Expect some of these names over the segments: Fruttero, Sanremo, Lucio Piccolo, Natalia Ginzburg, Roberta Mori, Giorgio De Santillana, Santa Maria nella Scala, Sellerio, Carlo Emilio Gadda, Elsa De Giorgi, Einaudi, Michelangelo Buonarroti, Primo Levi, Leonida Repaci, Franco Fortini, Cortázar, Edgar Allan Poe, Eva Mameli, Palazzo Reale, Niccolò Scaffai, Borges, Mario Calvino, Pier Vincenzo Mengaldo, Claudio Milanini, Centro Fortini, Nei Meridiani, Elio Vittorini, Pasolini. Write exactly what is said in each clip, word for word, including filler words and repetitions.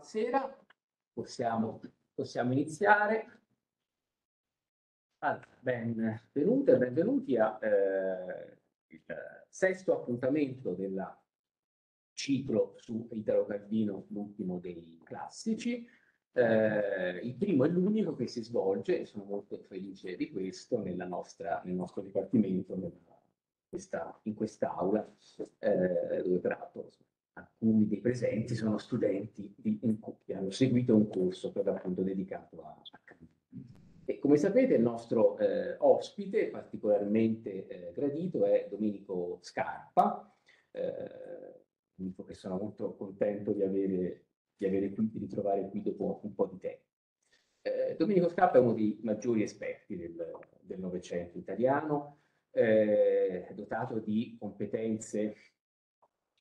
Buonasera, possiamo, possiamo iniziare. Allora, benvenute e benvenuti al eh, sesto appuntamento del ciclo su Italo Calvino, l'ultimo dei classici. Eh, il primo e l'unico che si svolge, e sono molto felice di questo, nella nostra, nel nostro dipartimento, nella, questa, in quest'aula, eh, dove peraltro alcuni dei presenti sono studenti di, in, che hanno seguito un corso per l'appunto dedicato a, a Calvino. E come sapete il nostro eh, ospite particolarmente eh, gradito è Domenico Scarpa, eh, dico che sono molto contento di avere, di avere qui, di ritrovare qui dopo un po' di tempo. Eh, Domenico Scarpa è uno dei maggiori esperti del, del Novecento italiano, eh, dotato di competenze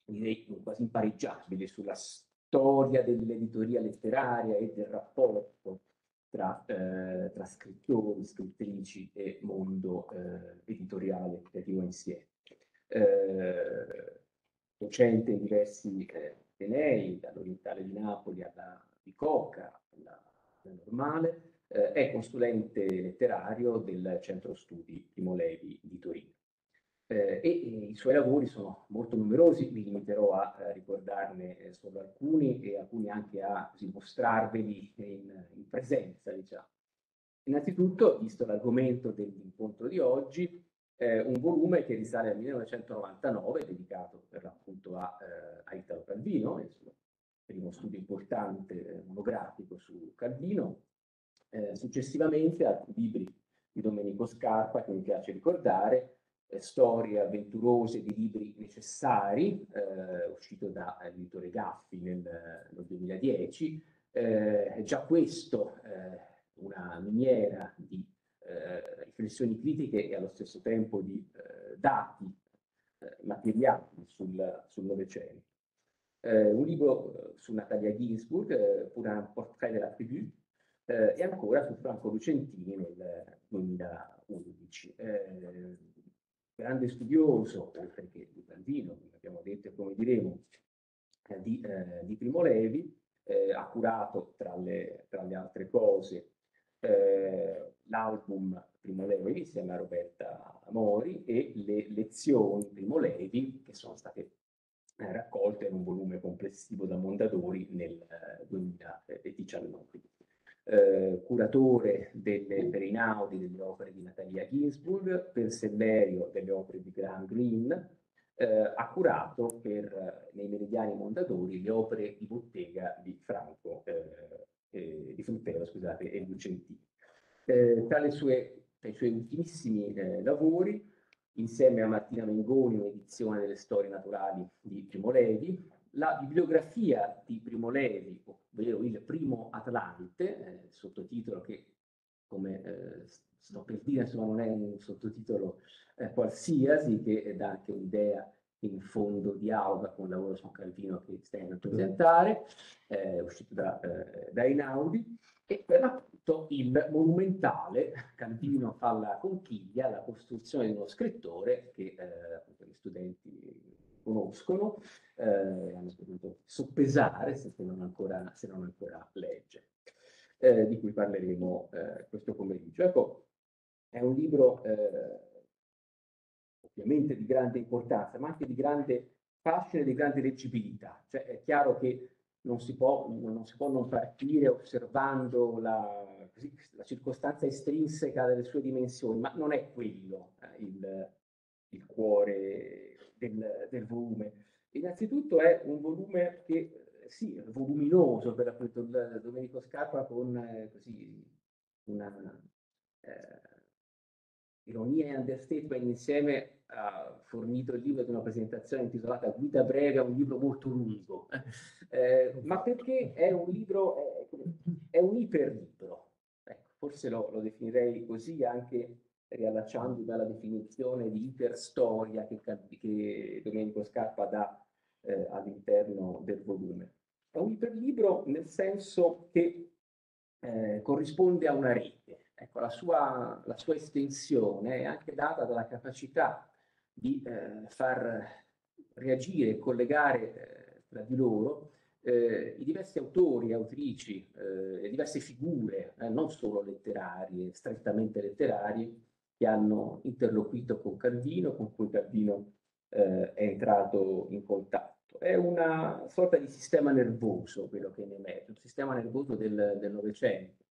direi quasi impareggiabili sulla storia dell'editoria letteraria e del rapporto tra, eh, tra scrittori, scrittrici e mondo eh, editoriale creativo insieme. Eh, docente in diversi eh, atenei, dall'Orientale di Napoli alla Bicocca, alla, alla Normale, eh, è consulente letterario del Centro Studi Primo Levi di Torino. Eh, e, e i suoi lavori sono molto numerosi, mi limiterò a, a ricordarne eh, solo alcuni e alcuni anche a così, mostrarveli in, in presenza, diciamo. Innanzitutto, visto l'argomento dell'incontro di oggi, eh, un volume che risale al millenovecentonovantanove, dedicato per l'appunto a, eh, a Italo Calvino, il suo primo studio importante eh, monografico su Calvino, eh, successivamente a libri di Domenico Scarpa, che mi piace ricordare, Storie avventurose di libri necessari, eh, uscito da editore Gaffi nel, nel duemiladieci. Eh, già questo, eh, una miniera di eh, riflessioni critiche e allo stesso tempo di eh, dati eh, materiali sul, sul Novecento. Eh, un libro su Natalia Ginzburg, eh, pure un portrait della tribù, eh, e ancora su Franco Lucentini nel duemilaundici. Eh, grande studioso, perché di Calvino, come abbiamo detto e come diremo, di, eh, di Primo Levi, eh, ha curato, tra le, tra le altre cose, eh, l'album Primo Levi insieme a Roberta Mori e le lezioni Primo Levi, che sono state eh, raccolte in un volume complessivo da Mondadori nel eh, duemiladiciannove. Eh, curatore delle, per Einaudi delle opere di Natalia Ginzburg, per Sellerio delle opere di Graham Greene, eh, ha curato per Nei Meridiani Mondadori le opere di bottega di Franco, eh, eh, di Fruttero, scusate, e Lucentini. Eh, tra, le sue, tra i suoi ultimissimi eh, lavori, insieme a Martina Mengoni, un'edizione delle storie naturali di Primo Levi, la bibliografia di Primo Levi, ovvero il primo Atlante, eh, sottotitolo che, come eh, sto per dire, insomma, non è un sottotitolo eh, qualsiasi, che dà anche un'idea in fondo di aula con il lavoro su Calvino che stiamo a presentare, eh, uscito da, eh, da Einaudi, e per l'appunto il monumentale Calvino fa la conchiglia, la costruzione di uno scrittore che eh, gli studenti conoscono, eh, hanno potuto soppesare se non ancora, se non ancora legge, eh, di cui parleremo eh, questo pomeriggio. Ecco, è un libro eh, ovviamente di grande importanza, ma anche di grande fascino e di grande leggibilità. Cioè, è chiaro che non si può non, si può non partire osservando la, la circostanza estrinseca delle sue dimensioni, ma non è quello eh, il, il cuore Del, del volume. Innanzitutto è un volume che, sì, voluminoso, per appunto il Domenico Scarpa, con eh, così una eh, ironia e understatement insieme, ha fornito il libro di una presentazione intitolata Guida breve a un libro molto lungo, eh, ma perché è un libro, è, è un iperlibro, ecco, forse lo, lo definirei così, anche riallacciando dalla definizione di iperstoria che, che Domenico Scarpa dà eh, all'interno del volume. È un iperlibro nel senso che eh, corrisponde a una rete. Ecco, la sua, la sua estensione è anche data dalla capacità di eh, far reagire e collegare eh, tra di loro eh, i diversi autori, autrici, eh, le diverse figure, eh, non solo letterarie, strettamente letterarie, che hanno interloquito con Calvino, con cui Calvino eh, è entrato in contatto. È una sorta di sistema nervoso quello che ne emerge, un sistema nervoso del, del Novecento.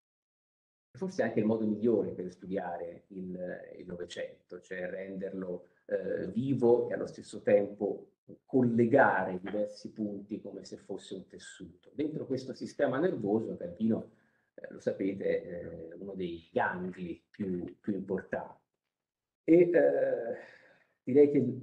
Forse anche il modo migliore per studiare il Novecento, cioè renderlo eh, vivo e allo stesso tempo collegare diversi punti come se fosse un tessuto. Dentro questo sistema nervoso, Calvino, eh, lo sapete, è eh, uno dei gangli più, più importanti. E eh, direi che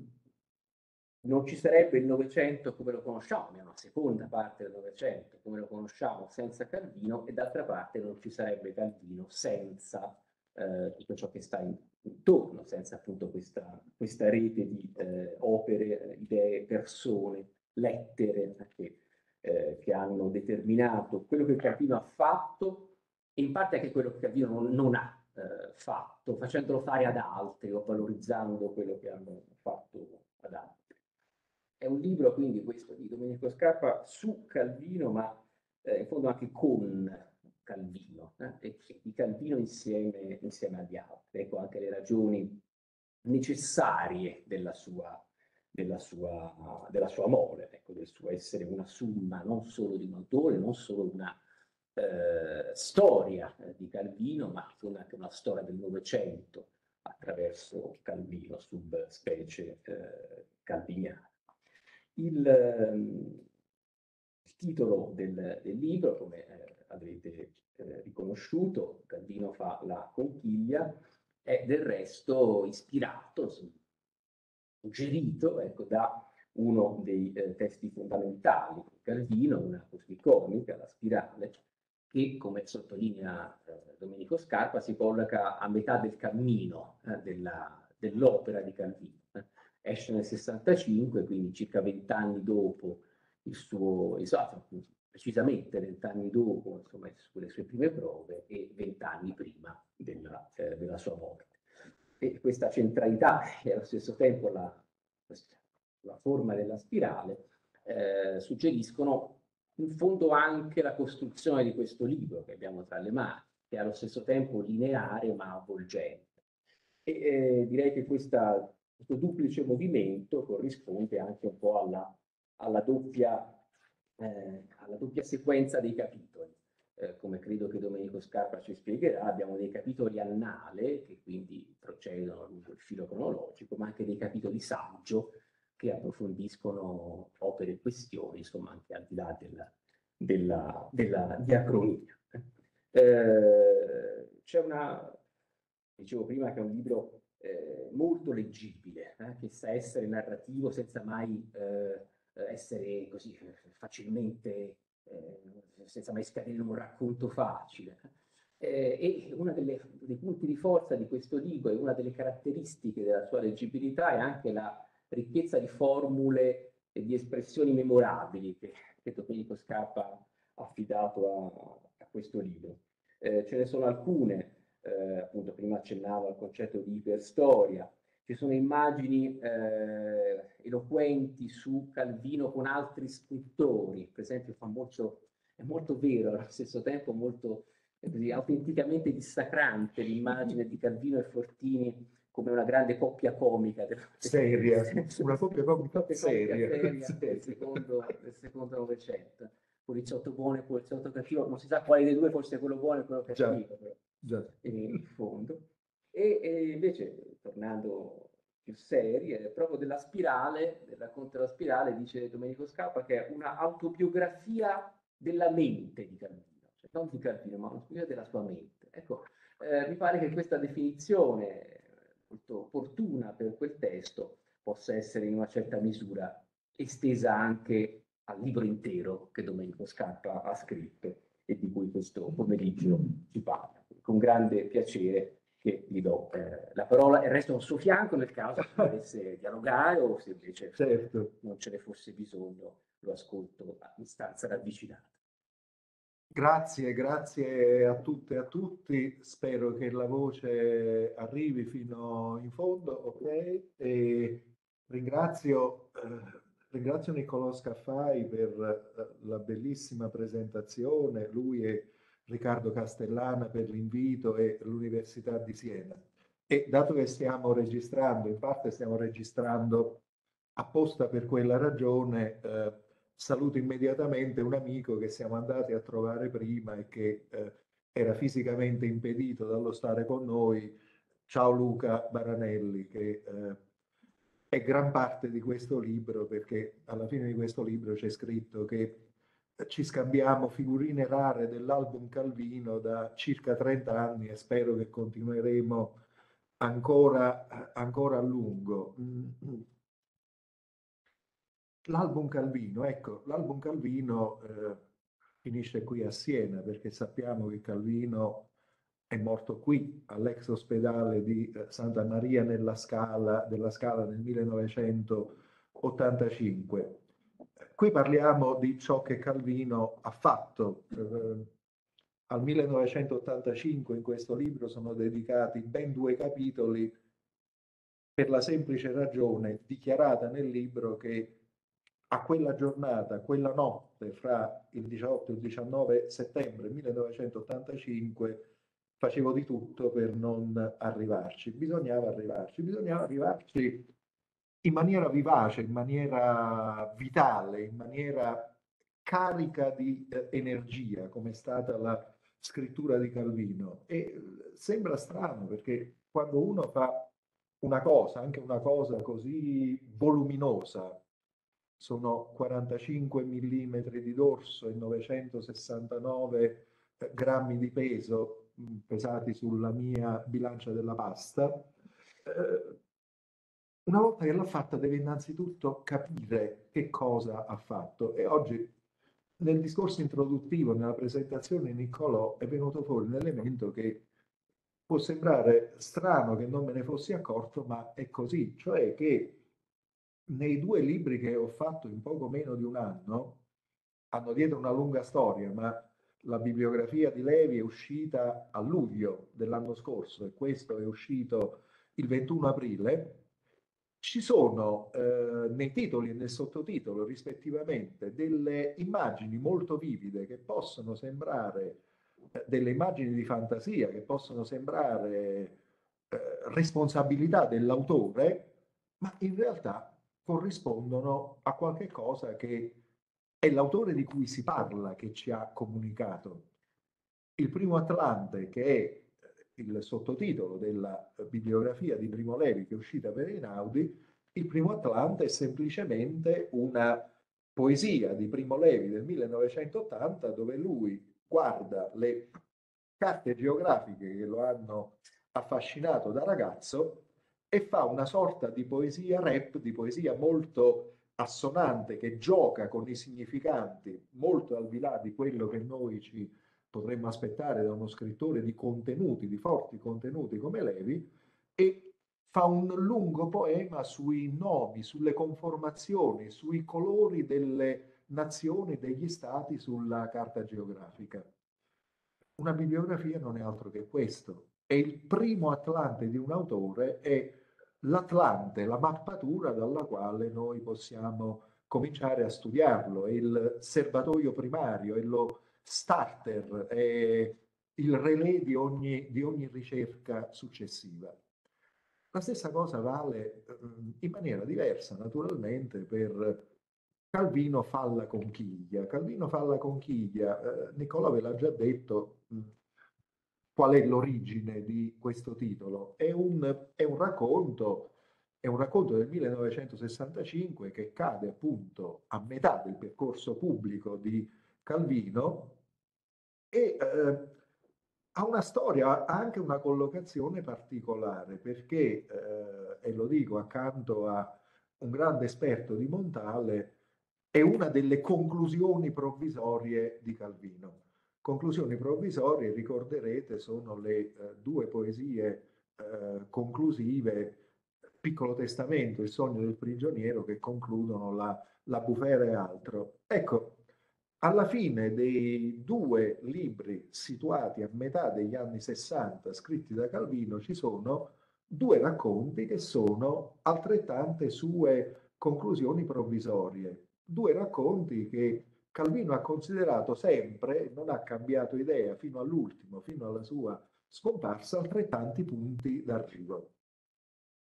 non ci sarebbe il Novecento come lo conosciamo, è una seconda parte del Novecento come lo conosciamo senza Calvino, e d'altra parte non ci sarebbe Calvino senza eh, tutto ciò che sta intorno, senza appunto questa, questa rete di eh, opere, idee, persone, lettere che, eh, che hanno determinato quello che Calvino ha fatto e in parte anche quello che Calvino non, non ha eh, fatto, facendolo fare ad altri o valorizzando quello che hanno fatto ad altri. È un libro, quindi, questo di Domenico Scarpa su Calvino, ma eh, in fondo anche con Calvino, eh, e di Calvino insieme, insieme agli altri. Ecco anche le ragioni necessarie della sua, della sua, della sua mole, ecco, del suo essere una summa non solo di un autore, non solo una eh, storia eh, di Calvino, ma anche una storia del Novecento attraverso Calvino, subspecie eh, calviniana. Il, il titolo del, del libro, come eh, avrete eh, riconosciuto, Calvino fa la conchiglia, è del resto ispirato, suggerito, ecco, da uno dei eh, testi fondamentali di Calvino, una così iconica, La Spirale, che, come sottolinea eh, Domenico Scarpa, si colloca a metà del cammino eh, della, dell'opera di Calvino. Esce nel sessantacinque, quindi circa vent'anni dopo il suo, esatto, precisamente vent'anni dopo, insomma, le sue prime prove, e vent'anni prima della, eh, della sua morte. E questa centralità e allo stesso tempo la, la forma della Spirale eh, suggeriscono in fondo anche la costruzione di questo libro che abbiamo tra le mani, che è allo stesso tempo lineare ma avvolgente. E eh, direi che questa... Questo duplice movimento corrisponde anche un po' alla, alla, doppia, eh, alla doppia sequenza dei capitoli. Eh, come credo che Domenico Scarpa ci spiegherà, abbiamo dei capitoli annale, che quindi procedono lungo il filo cronologico, ma anche dei capitoli saggio, che approfondiscono opere e questioni, insomma anche al di là della, della, della diacronia. Eh, c'è una... Dicevo prima che è un libro... Eh, molto leggibile, eh, che sa essere narrativo senza mai eh, essere così facilmente, eh, senza mai scadere in un racconto facile. Eh, e uno dei punti di forza di questo libro e una delle caratteristiche della sua leggibilità è anche la ricchezza di formule e di espressioni memorabili che, che Domenico Scarpa ha affidato a, a questo libro. Eh, ce ne sono alcune. Eh, appunto prima accennavo al concetto di iperstoria, ci sono immagini eh, eloquenti su Calvino con altri scrittori, per esempio fa molto, è molto vero, allo stesso tempo molto così, autenticamente dissacrante l'immagine di Calvino e Fortini come una grande coppia comica del... seria, una coppia comica seria, seria del secondo Novecento, poliziotto buono e poliziotto cattivo, non si sa quale dei due, forse quello buono e quello cattivo, però. Già. In fondo. E, e invece, tornando più seri, proprio della Spirale, del racconto della Spirale, dice Domenico Scarpa che è una autobiografia della mente di Calvino, cioè non di Calvino, ma un'autobiografia della sua mente. Ecco, eh, mi pare che questa definizione molto opportuna per quel testo possa essere in una certa misura estesa anche al libro intero che Domenico Scarpa ha scritto e di cui questo pomeriggio ci parla. Con grande piacere che gli do eh, la parola e resto al suo fianco nel caso volesse dialogare o se invece certo. non ce ne fosse bisogno lo ascolto a distanza ravvicinata. Grazie, grazie a tutte e a tutti, spero che la voce arrivi fino in fondo, ok? E ringrazio eh, Ringrazio Niccolò Scaffai per la bellissima presentazione, lui e Riccardo Castellana per l'invito e l'Università di Siena. E dato che stiamo registrando, in parte stiamo registrando apposta per quella ragione, eh, saluto immediatamente un amico che siamo andati a trovare prima e che eh, era fisicamente impedito dallo stare con noi. Ciao Luca Baranelli, che eh, è gran parte di questo libro, perché alla fine di questo libro c'è scritto che ci scambiamo figurine rare dell'album Calvino da circa trenta anni e spero che continueremo ancora, ancora a lungo. L'album Calvino, ecco, l'album Calvino eh, finisce qui a Siena, perché sappiamo che Calvino è morto qui, all'ex ospedale di eh, Santa Maria nella Scala, della Scala nel millenovecentottantacinque. Qui parliamo di ciò che Calvino ha fatto. Eh, al millenovecentottantacinque in questo libro sono dedicati ben due capitoli per la semplice ragione dichiarata nel libro che a quella giornata, quella notte fra il diciotto e il diciannove settembre millenovecentottantacinque facevo di tutto per non arrivarci. Bisognava arrivarci, bisognava arrivarci in maniera vivace, in maniera vitale, in maniera carica di eh, energia, come è stata la scrittura di Calvino. E eh, sembra strano, perché quando uno fa una cosa, anche una cosa così voluminosa, sono quarantacinque millimetri di dorso e novecentosessantanove grammi di peso, pesati sulla mia bilancia della pasta. Eh, una volta che l'ha fatta deve innanzitutto capire che cosa ha fatto. E oggi nel discorso introduttivo, nella presentazione, Niccolò è venuto fuori un elemento che può sembrare strano che non me ne fossi accorto, ma è così, cioè che nei due libri che ho fatto in poco meno di un anno, hanno dietro una lunga storia, ma la bibliografia di Levi è uscita a luglio dell'anno scorso e questo è uscito il ventuno aprile, ci sono eh, nei titoli e nel sottotitolo rispettivamente delle immagini molto vivide che possono sembrare eh, delle immagini di fantasia, che possono sembrare eh, responsabilità dell'autore, ma in realtà corrispondono a qualche cosa che è l'autore di cui si parla, che ci ha comunicato. Il primo Atlante, che è il sottotitolo della bibliografia di Primo Levi che è uscita per Einaudi, il primo Atlante è semplicemente una poesia di Primo Levi del millenovecentottanta dove lui guarda le carte geografiche che lo hanno affascinato da ragazzo e fa una sorta di poesia rap, di poesia molto assonante, che gioca con i significanti, molto al di là di quello che noi ci potremmo aspettare da uno scrittore di contenuti, di forti contenuti come Levi, e fa un lungo poema sui nomi, sulle conformazioni, sui colori delle nazioni, degli stati sulla carta geografica. Una bibliografia non è altro che questo. E il primo Atlante di un autore è l'Atlante, la mappatura dalla quale noi possiamo cominciare a studiarlo, è il serbatoio primario, è lo starter, è il relè di ogni, di ogni ricerca successiva. La stessa cosa vale in maniera diversa, naturalmente, per Calvino fa la conchiglia. Calvino fa la conchiglia, eh, Niccolò ve l'ha già detto. Qual è l'origine di questo titolo? È un, è un racconto, è un racconto del millenovecentosessantacinque che cade appunto a metà del percorso pubblico di Calvino e eh, ha una storia, ha anche una collocazione particolare perché, eh, e lo dico accanto a un grande esperto di Montale, è una delle conclusioni provvisorie di Calvino. Conclusioni provvisorie, ricorderete, sono le eh, due poesie eh, conclusive, Piccolo Testamento, Il sogno del prigioniero, che concludono la, la bufera e altro. Ecco, alla fine dei due libri situati a metà degli anni sessanta, scritti da Calvino, ci sono due racconti che sono altrettante sue conclusioni provvisorie. Due racconti che Calvino ha considerato sempre, non ha cambiato idea fino all'ultimo, fino alla sua scomparsa, altrettanti punti d'arrivo.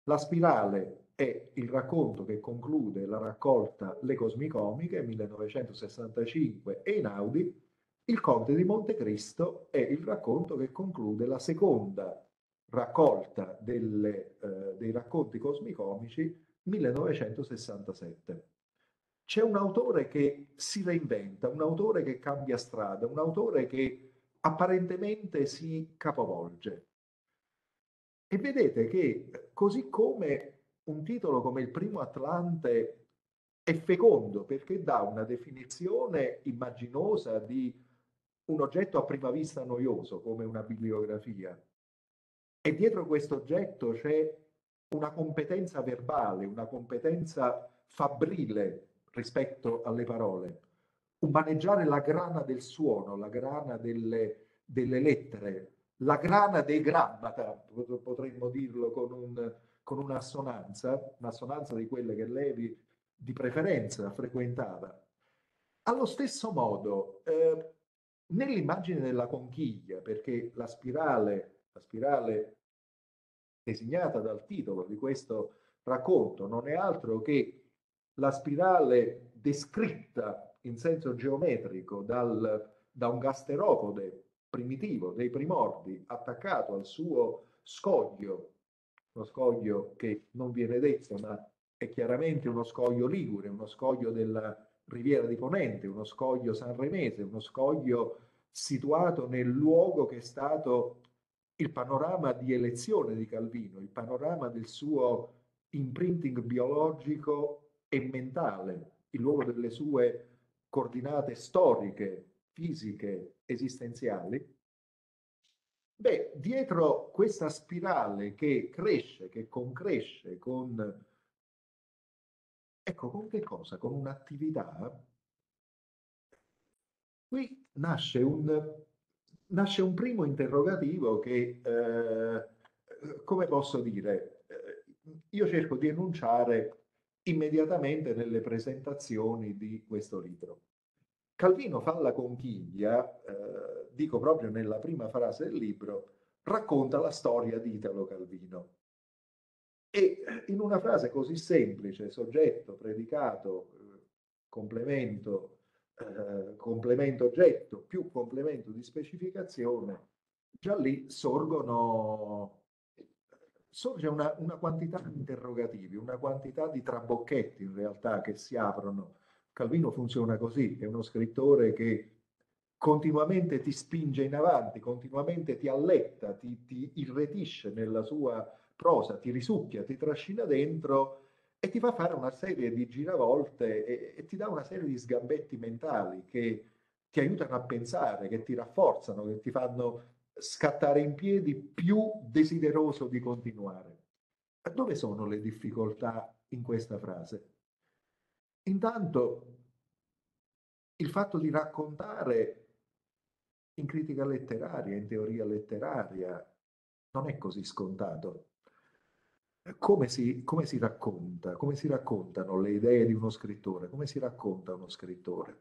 La Spirale è il racconto che conclude la raccolta Le Cosmicomiche millenovecentosessantacinque e Einaudi. Il Conte di Montecristo è il racconto che conclude la seconda raccolta delle, eh, dei racconti cosmicomici millenovecentosessantasette. C'è un autore che si reinventa, un autore che cambia strada, un autore che apparentemente si capovolge. E vedete che così come un titolo come Il Primo Atlante è fecondo perché dà una definizione immaginosa di un oggetto a prima vista noioso come una bibliografia, e dietro questo oggetto c'è una competenza verbale, una competenza fabbrile rispetto alle parole, un maneggiare la grana del suono, la grana delle, delle lettere, la grana dei grammata, potremmo dirlo con, un, con un'assonanza, un'assonanza di quelle che Levi di preferenza frequentava. Allo stesso modo, eh, nell'immagine della conchiglia, perché la spirale, la spirale designata dal titolo di questo racconto non è altro che la spirale descritta in senso geometrico dal, da un gasteropode primitivo dei primordi attaccato al suo scoglio, uno scoglio che non viene detto ma è chiaramente uno scoglio ligure, uno scoglio della Riviera di Ponente, uno scoglio sanremese, uno scoglio situato nel luogo che è stato il panorama di elezione di Calvino, il panorama del suo imprinting biologico e mentale, il luogo delle sue coordinate storiche, fisiche, esistenziali. Beh, dietro questa spirale che cresce, che concresce con... Ecco, con che cosa? Con un'attività? Qui nasce un, nasce un primo interrogativo che, eh, come posso dire, io cerco di enunciare immediatamente nelle presentazioni di questo libro. Calvino fa la conchiglia, eh, dico proprio nella prima frase del libro, racconta la storia di Italo Calvino. E in una frase così semplice, soggetto, predicato, complemento, eh, complemento oggetto, più complemento di specificazione, già lì sorgono, sorge una, una quantità di interrogativi, una quantità di trabocchetti in realtà che si aprono. Calvino funziona così, è uno scrittore che continuamente ti spinge in avanti, continuamente ti alletta, ti, ti irretisce nella sua prosa, ti risucchia, ti trascina dentro e ti fa fare una serie di giravolte e, e ti dà una serie di sgambetti mentali che ti aiutano a pensare, che ti rafforzano, che ti fanno scattare in piedi più desideroso di continuare. Dove sono le difficoltà in questa frase? Intanto il fatto di raccontare in critica letteraria, in teoria letteraria, non è così scontato. Come si, come si racconta? Come si raccontano le idee di uno scrittore? Come si racconta uno scrittore?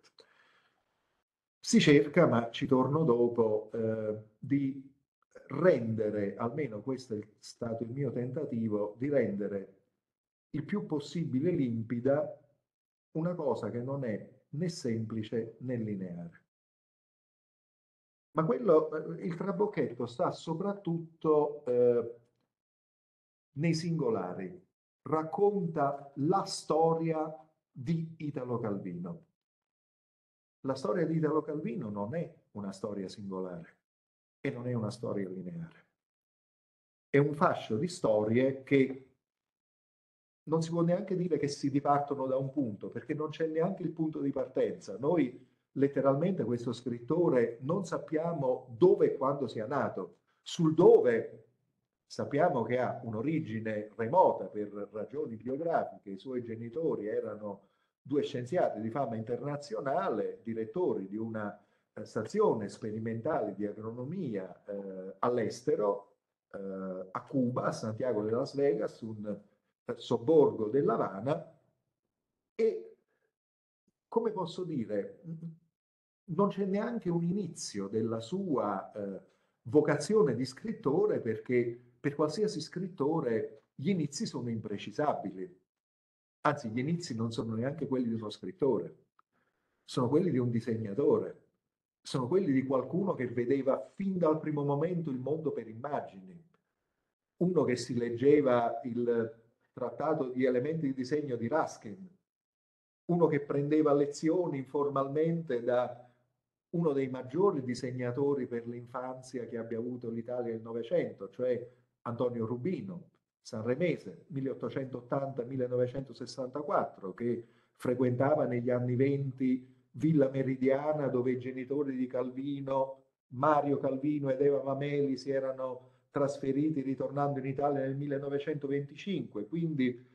Si cerca, ma ci torno dopo, eh, di rendere, almeno questo è stato il mio tentativo, di rendere il più possibile limpida una cosa che non è né semplice né lineare. Ma quello, il trabocchetto sta soprattutto eh, nei singolari. Racconta la storia di Italo Calvino. La storia di Italo Calvino non è una storia singolare e non è una storia lineare. È un fascio di storie che non si può neanche dire che si dipartono da un punto, perché non c'è neanche il punto di partenza. Noi letteralmente questo scrittore non sappiamo dove e quando sia nato. Sul dove sappiamo che ha un'origine remota per ragioni biografiche, i suoi genitori erano due scienziati di fama internazionale, direttori di una eh, stazione sperimentale di agronomia eh, all'estero, eh, a Cuba, a Santiago de Las Vegas, un eh, sobborgo dell'Havana, e, come posso dire, non c'è neanche un inizio della sua eh, vocazione di scrittore, perché per qualsiasi scrittore gli inizi sono imprecisabili. Anzi, gli inizi non sono neanche quelli di uno scrittore, sono quelli di un disegnatore, sono quelli di qualcuno che vedeva fin dal primo momento il mondo per immagini, uno che si leggeva il trattato di elementi di disegno di Ruskin, uno che prendeva lezioni informalmente da uno dei maggiori disegnatori per l'infanzia che abbia avuto l'Italia del Novecento, cioè Antonio Rubino, sanremese, milleottocentottanta millenovecentosessantaquattro, che frequentava negli anni venti Villa Meridiana, dove i genitori di Calvino, Mario Calvino ed Eva Mameli, si erano trasferiti ritornando in Italia nel millenovecentoventicinque. Quindi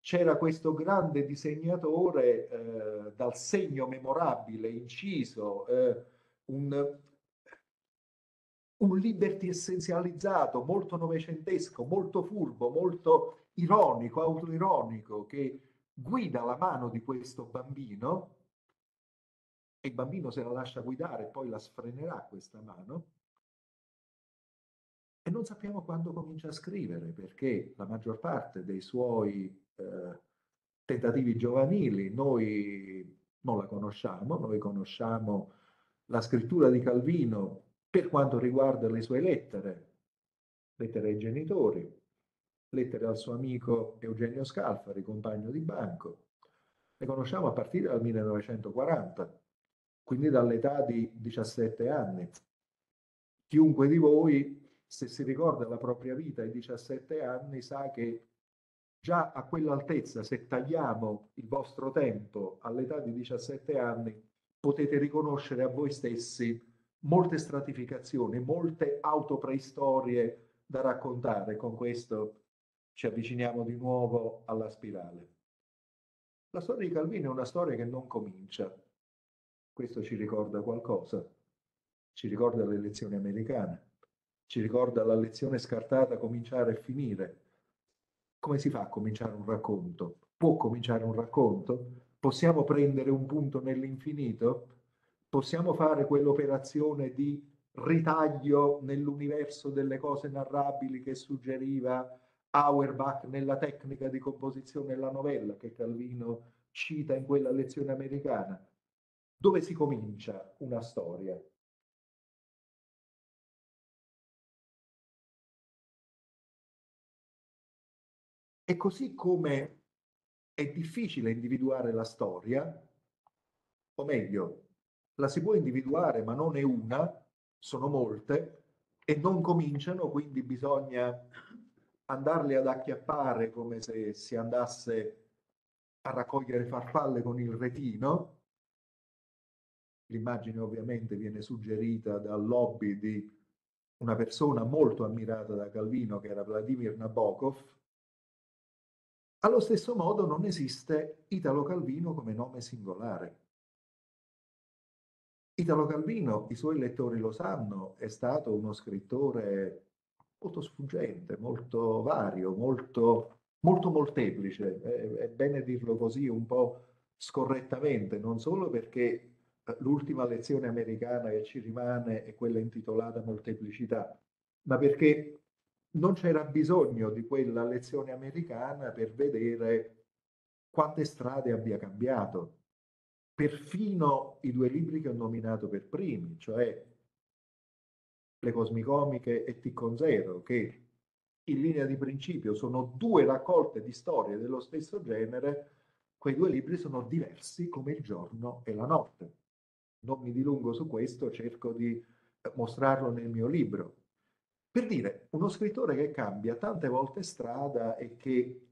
c'era questo grande disegnatore eh, dal segno memorabile, inciso, eh, un, un liberty essenzializzato, molto novecentesco, molto furbo, molto ironico, autoironico, che guida la mano di questo bambino, e il bambino se la lascia guidare, poi la sfrenerà questa mano, e non sappiamo quando comincia a scrivere, perché la maggior parte dei suoi eh, tentativi giovanili noi non la conosciamo. Noi conosciamo la scrittura di Calvino per quanto riguarda le sue lettere, lettere ai genitori, lettere al suo amico Eugenio Scalfari, compagno di banco. Le conosciamo a partire dal millenovecentoquaranta, quindi dall'età di diciassette anni. Chiunque di voi, se si ricorda la propria vita ai diciassette anni, sa che già a quell'altezza, se tagliamo il vostro tempo all'età di diciassette anni, potete riconoscere a voi stessi molte stratificazioni, molte autopreistorie da raccontare. Con questo ci avviciniamo di nuovo alla spirale. La storia di Calvino è una storia che non comincia. Questo ci ricorda qualcosa. Ci ricorda le elezioni americane. Ci ricorda la lezione scartata, cominciare e finire. Come si fa a cominciare un racconto? Può cominciare un racconto? Possiamo prendere un punto nell'infinito? Possiamo fare quell'operazione di ritaglio nell'universo delle cose narrabili che suggeriva Auerbach nella tecnica di composizione della novella, che Calvino cita in quella lezione americana? Dove si comincia una storia? E così come è difficile individuare la storia, o meglio, la si può individuare ma non è una, sono molte, e non cominciano, quindi bisogna andarle ad acchiappare come se si andasse a raccogliere farfalle con il retino. L'immagine ovviamente viene suggerita dal lobby di una persona molto ammirata da Calvino, che era Vladimir Nabokov. Allo stesso modo non esiste Italo Calvino come nome singolare. Italo Calvino, i suoi lettori lo sanno, è stato uno scrittore molto sfuggente, molto vario, molto, molto molteplice. È, è bene dirlo così, un po' scorrettamente, non solo perché l'ultima lezione americana che ci rimane è quella intitolata Molteplicità, ma perché non c'era bisogno di quella lezione americana per vedere quante strade abbia cambiato. Perfino i due libri che ho nominato per primi, cioè Le Cosmicomiche e T con Zero, che in linea di principio sono due raccolte di storie dello stesso genere, quei due libri sono diversi come il giorno e la notte. Non mi dilungo su questo, cerco di mostrarlo nel mio libro. Per dire, uno scrittore che cambia tante volte strada e che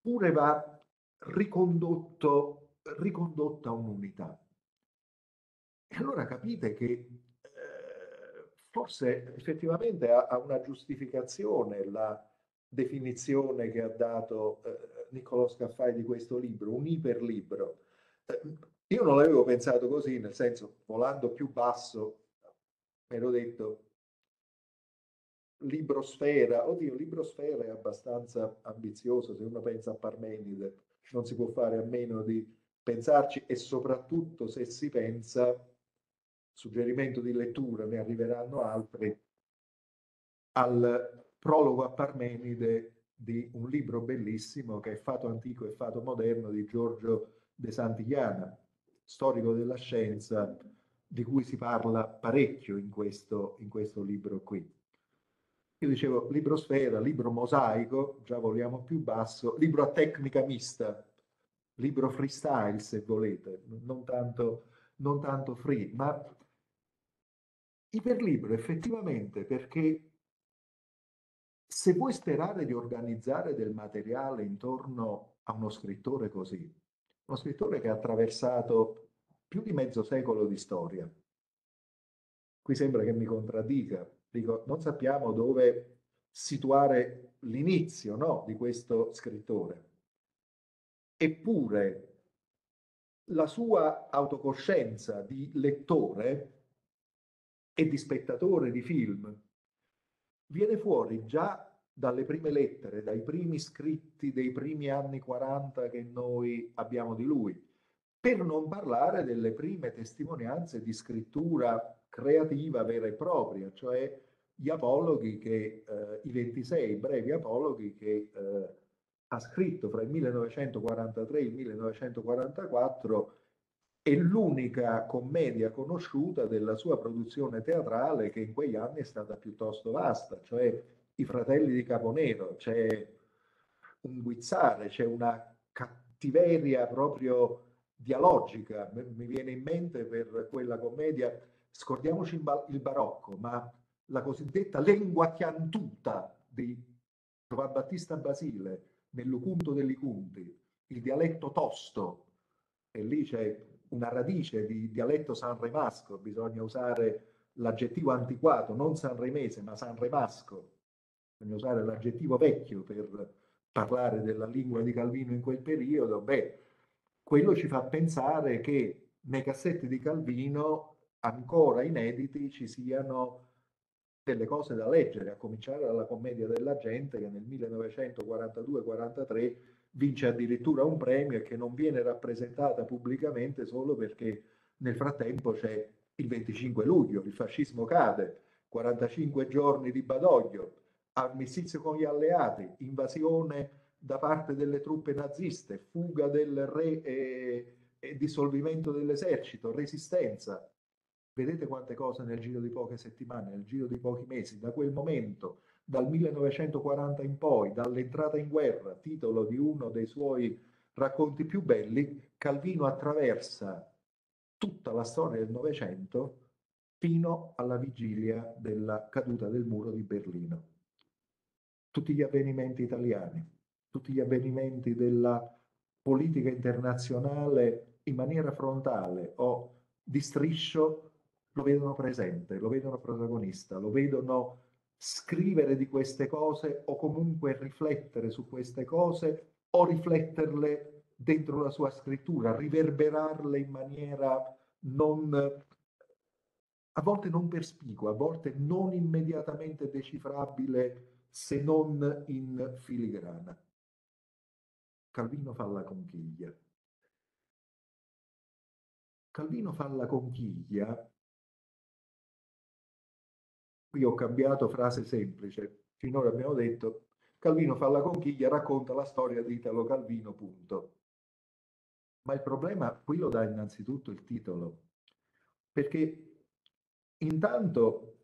pure va ricondotto, ricondotto a un'unità. E allora capite che eh, forse effettivamente ha, ha una giustificazione la definizione che ha dato eh, Niccolò Scaffai di questo libro, un iperlibro. Eh, io non l'avevo pensato così, nel senso, volando più basso, mi ero detto, librosfera, oddio, librosfera è abbastanza ambizioso se uno pensa a Parmenide, non si può fare a meno di pensarci, e soprattutto se si pensa, suggerimento di lettura, ne arriveranno altri, al prologo a Parmenide di un libro bellissimo che è Fato antico e fato moderno di Giorgio De Santillana, storico della scienza, di cui si parla parecchio in questo, in questo libro qui. Io dicevo libro sfera, libro mosaico, già vogliamo più basso, libro a tecnica mista, libro freestyle se volete, non tanto, non tanto free, ma iperlibro effettivamente, perché se vuoi sperare di organizzare del materiale intorno a uno scrittore così, uno scrittore che ha attraversato più di mezzo secolo di storia, qui sembra che mi contraddica, dico, non sappiamo dove situare l'inizio, no, di questo scrittore, eppure la sua autocoscienza di lettore e di spettatore di film viene fuori già dalle prime lettere, dai primi scritti dei primi anni quaranta che noi abbiamo di lui, per non parlare delle prime testimonianze di scrittura creativa vera e propria, cioè gli apologhi che, eh, i ventisei brevi apologhi che eh, ha scritto fra il millenovecentoquarantatré e il millenovecentoquarantaquattro, è l'unica commedia conosciuta della sua produzione teatrale, che in quegli anni è stata piuttosto vasta, cioè I fratelli di Caponero, c'è un guizzare, c'è una cattiveria proprio dialogica, mi viene in mente per quella commedia, scordiamoci il, ba il barocco, ma la cosiddetta lingua chiantuta di Giovan Battista Basile nell'Ucunto degli Cunti, il dialetto tosto, e lì c'è una radice di dialetto sanremasco, bisogna usare l'aggettivo antiquato, non sanremese ma sanremasco, bisogna usare l'aggettivo vecchio per parlare della lingua di Calvino in quel periodo. Beh, quello ci fa pensare che nei cassetti di Calvino ancora inediti ci siano delle cose da leggere, a cominciare dalla Commedia della gente, che nel millenovecentoquarantadue quarantatré vince addirittura un premio e che non viene rappresentata pubblicamente solo perché nel frattempo c'è il venticinque luglio, il fascismo cade, quarantacinque giorni di Badoglio, armistizio con gli alleati, invasione da parte delle truppe naziste, fuga del re e, e dissolvimento dell'esercito, resistenza. Vedete quante cose nel giro di poche settimane, nel giro di pochi mesi, da quel momento, dal millenovecentoquaranta in poi, dall'entrata in guerra, titolo di uno dei suoi racconti più belli, Calvino attraversa tutta la storia del Novecento fino alla vigilia della caduta del muro di Berlino. Tutti gli avvenimenti italiani, tutti gli avvenimenti della politica internazionale in maniera frontale o di striscio lo vedono presente, lo vedono protagonista, lo vedono scrivere di queste cose o comunque riflettere su queste cose o rifletterle dentro la sua scrittura, riverberarle in maniera non, a volte non perspicua, a volte non immediatamente decifrabile se non in filigrana. Calvino fa la conchiglia. Calvino fa la conchiglia. Qui ho cambiato frase semplice, finora abbiamo detto Calvino fa la conchiglia, racconta la storia di Italo Calvino, punto. Ma il problema qui lo dà innanzitutto il titolo, perché intanto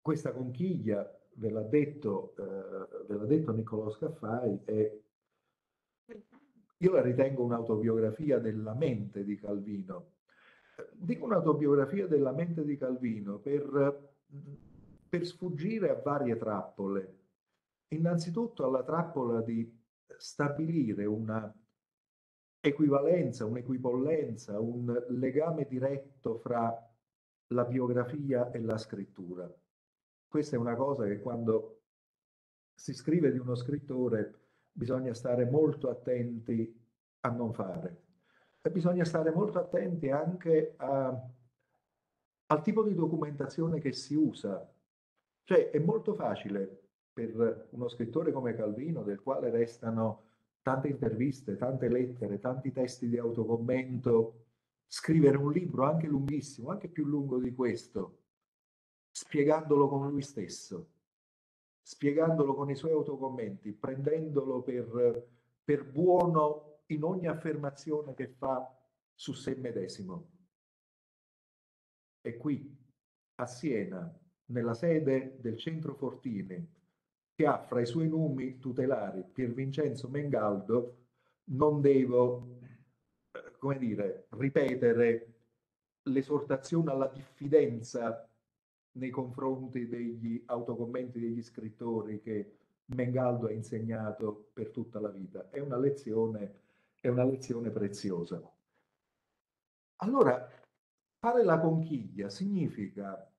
questa conchiglia, ve l'ha detto, eh, ve l'ha detto Niccolò Scaffai, è, io la ritengo un'autobiografia della mente di Calvino. Dico un'autobiografia della mente di Calvino per... per sfuggire a varie trappole, innanzitutto alla trappola di stabilire una equivalenza, un'equipollenza, un legame diretto fra la biografia e la scrittura. Questa è una cosa che quando si scrive di uno scrittore bisogna stare molto attenti a non fare, e bisogna stare molto attenti anche a, al tipo di documentazione che si usa. Cioè è molto facile per uno scrittore come Calvino, del quale restano tante interviste, tante lettere, tanti testi di autocommento, scrivere un libro anche lunghissimo, anche più lungo di questo, spiegandolo con lui stesso, spiegandolo con i suoi autocommenti, prendendolo per, per buono in ogni affermazione che fa su se medesimo. E qui, a Siena, nella sede del Centro Fortini, che ha fra i suoi nomi tutelari Pier Vincenzo Mengaldo, non devo, come dire, ripetere l'esortazione alla diffidenza nei confronti degli autocommenti degli scrittori che Mengaldo ha insegnato per tutta la vita. È una lezione, è una lezione preziosa. Allora, fare la conchiglia significa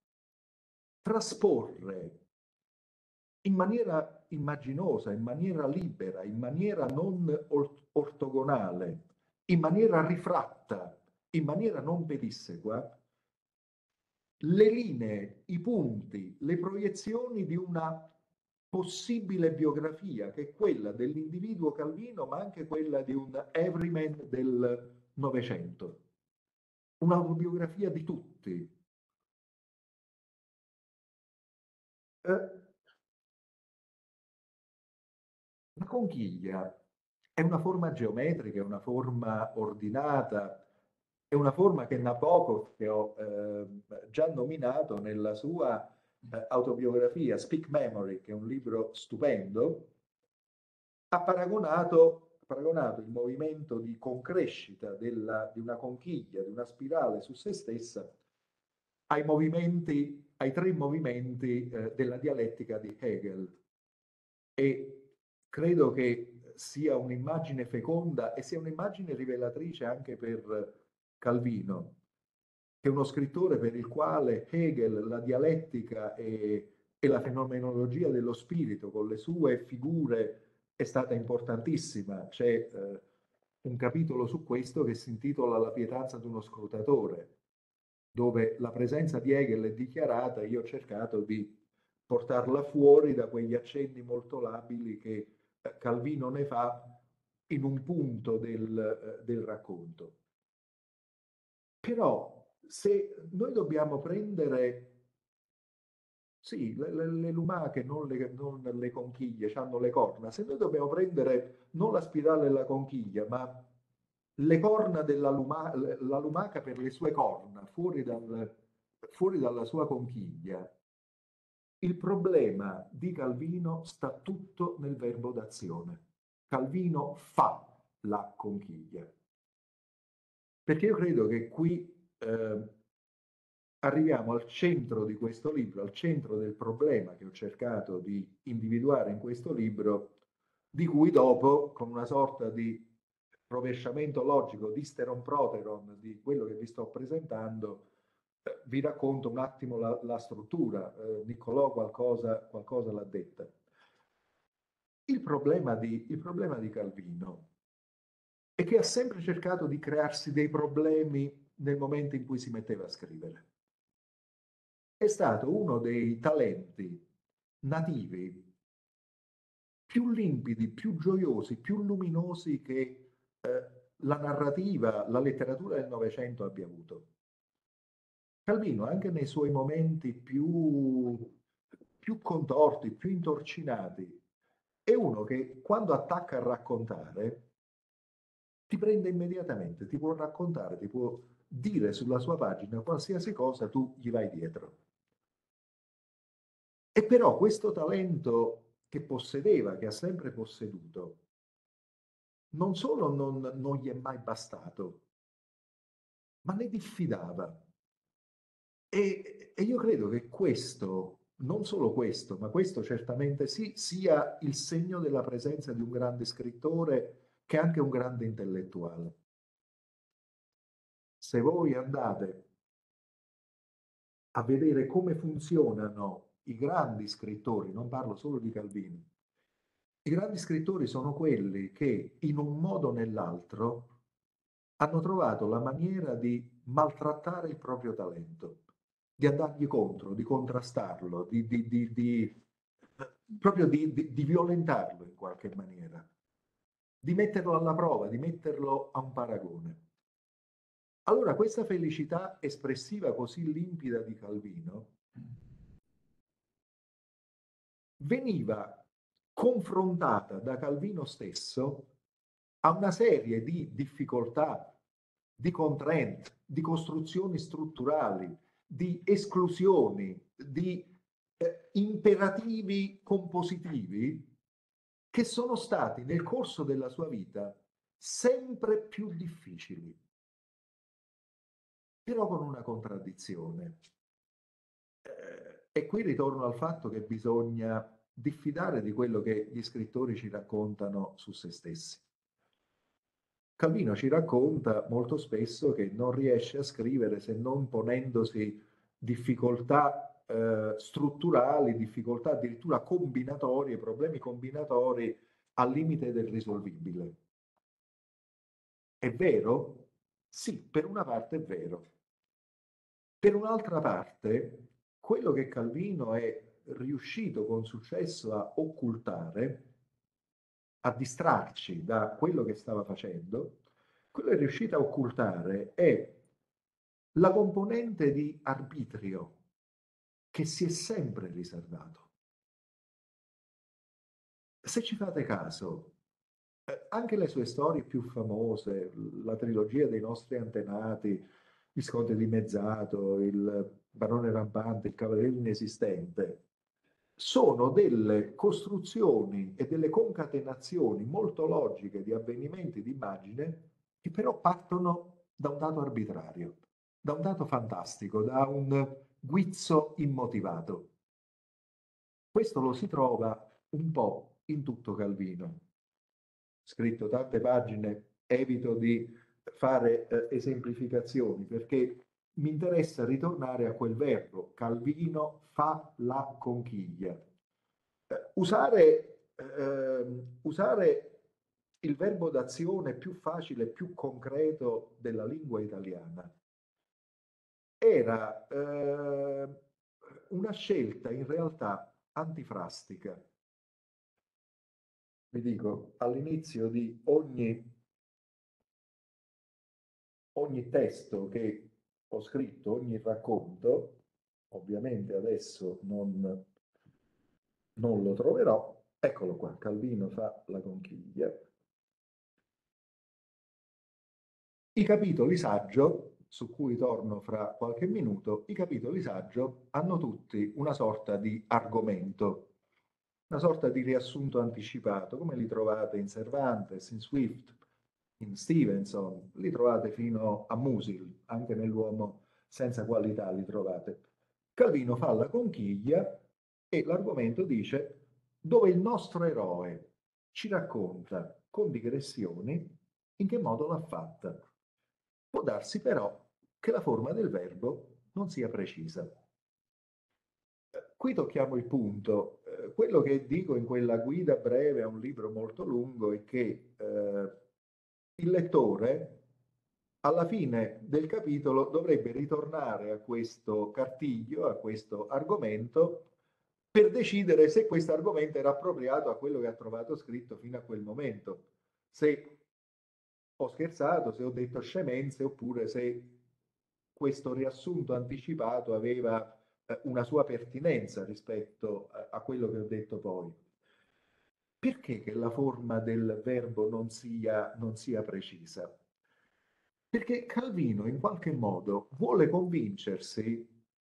trasporre in maniera immaginosa, in maniera libera, in maniera non ortogonale, in maniera rifratta, in maniera non pedissequa, le linee, i punti, le proiezioni di una possibile biografia che è quella dell'individuo Calvino, ma anche quella di un everyman del Novecento. Un'autobiografia di tutti. Eh, La conchiglia è una forma geometrica, è una forma ordinata, è una forma che Nabokov, che ho eh, già nominato nella sua eh, autobiografia Speak Memory, che è un libro stupendo, ha paragonato, ha paragonato il movimento di concrescita della, di una conchiglia, di una spirale su se stessa, ai movimenti, ai tre movimenti eh, della dialettica di Hegel. E credo che sia un'immagine feconda e sia un'immagine rivelatrice anche per Calvino, che è uno scrittore per il quale Hegel, la dialettica e, e la fenomenologia dello spirito con le sue figure è stata importantissima. C'è eh, un capitolo su questo che si intitola La pietanza di uno scrutatore, dove la presenza di Hegel è dichiarata. Io ho cercato di portarla fuori da quegli accenni molto labili che Calvino ne fa in un punto del, del racconto. Però se noi dobbiamo prendere, sì, le, le, le lumache, non le, non le conchiglie, hanno le corna, se noi dobbiamo prendere non la spirale della conchiglia, ma le corna della luma, la lumaca per le sue corna, fuori, dal, fuori dalla sua conchiglia, il problema di Calvino sta tutto nel verbo d'azione. Calvino fa la conchiglia. Perché io credo che qui eh, arriviamo al centro di questo libro, al centro del problema che ho cercato di individuare in questo libro, di cui dopo, con una sorta di rovesciamento logico, di steron proteron, di quello che vi sto presentando, vi racconto un attimo la, la struttura. eh, Niccolò qualcosa, qualcosa l'ha detta. Il problema, di, il problema di Calvino è che ha sempre cercato di crearsi dei problemi nel momento in cui si metteva a scrivere. È stato uno dei talenti nativi più limpidi, più gioiosi, più luminosi che eh, la narrativa, la letteratura del Novecento abbia avuto. Calvino, anche nei suoi momenti più, più contorti, più intorcinati, è uno che quando attacca a raccontare ti prende immediatamente, ti può raccontare, ti può dire sulla sua pagina qualsiasi cosa, tu gli vai dietro. E però questo talento che possedeva, che ha sempre posseduto, non solo non, non gli è mai bastato, ma ne diffidava. E, e io credo che questo, non solo questo, ma questo certamente sì, sia il segno della presenza di un grande scrittore che è anche un grande intellettuale. Se voi andate a vedere come funzionano i grandi scrittori, non parlo solo di Calvino, i grandi scrittori sono quelli che in un modo o nell'altro hanno trovato la maniera di maltrattare il proprio talento, di andargli contro, di contrastarlo, di, di, di, di, proprio di, di, di violentarlo in qualche maniera. di metterlo alla prova, di metterlo a un paragone. Allora questa felicità espressiva così limpida di Calvino veniva confrontata da Calvino stesso a una serie di difficoltà, di contrainte, di costruzioni strutturali, di esclusioni, di eh, imperativi compositivi che sono stati nel corso della sua vita sempre più difficili, però con una contraddizione. Eh, e qui ritorno al fatto che bisogna diffidare di quello che gli scrittori ci raccontano su se stessi. Calvino ci racconta molto spesso che non riesce a scrivere se non ponendosi difficoltà eh, strutturali, difficoltà addirittura combinatorie, problemi combinatori al limite del risolvibile. È vero? Sì, per una parte è vero. Per un'altra parte, quello che Calvino è riuscito con successo a occultare, a distrarci da quello che stava facendo, quello che è riuscito a occultare è la componente di arbitrio che si è sempre riservato. Se ci fate caso, anche le sue storie più famose, la trilogia dei nostri antenati, Gli scontri di Mezzato, Il barone rampante, Il cavaliere inesistente, sono delle costruzioni e delle concatenazioni molto logiche di avvenimenti, di immagine, che però partono da un dato arbitrario, da un dato fantastico, da un guizzo immotivato. Questo lo si trova un po' in tutto Calvino. Scritto tante pagine, evito di fare eh, esemplificazioni, perché mi interessa ritornare a quel verbo: Calvino fa la conchiglia. Eh, usare, eh, usare il verbo d'azione più facile, più concreto della lingua italiana era eh, una scelta in realtà antifrastica. Vi dico, all'inizio di ogni, ogni testo che ho scritto, ogni racconto, ovviamente adesso non, non lo troverò, eccolo qua, Calvino fa la conchiglia. I capitoli saggio, su cui torno fra qualche minuto, i capitoli saggio hanno tutti una sorta di argomento, una sorta di riassunto anticipato, come li trovate in Cervantes, in Swift, in Stevenson, li trovate fino a Musil, anche nell'Uomo senza qualità li trovate. Calvino fa la conchiglia e l'argomento dice dove il nostro eroe ci racconta con digressioni in che modo l'ha fatta. Può darsi però che la forma del verbo non sia precisa. Qui tocchiamo il punto. Quello che dico in quella guida breve a un libro molto lungo è che eh, il lettore alla fine del capitolo dovrebbe ritornare a questo cartiglio, a questo argomento, per decidere se questo argomento era appropriato a quello che ha trovato scritto fino a quel momento, se ho scherzato, se ho detto scemenze, oppure se questo riassunto anticipato aveva eh, una sua pertinenza rispetto a, a quello che ho detto poi. Perché che la forma del verbo non sia, non sia precisa? Perché Calvino in qualche modo vuole convincersi,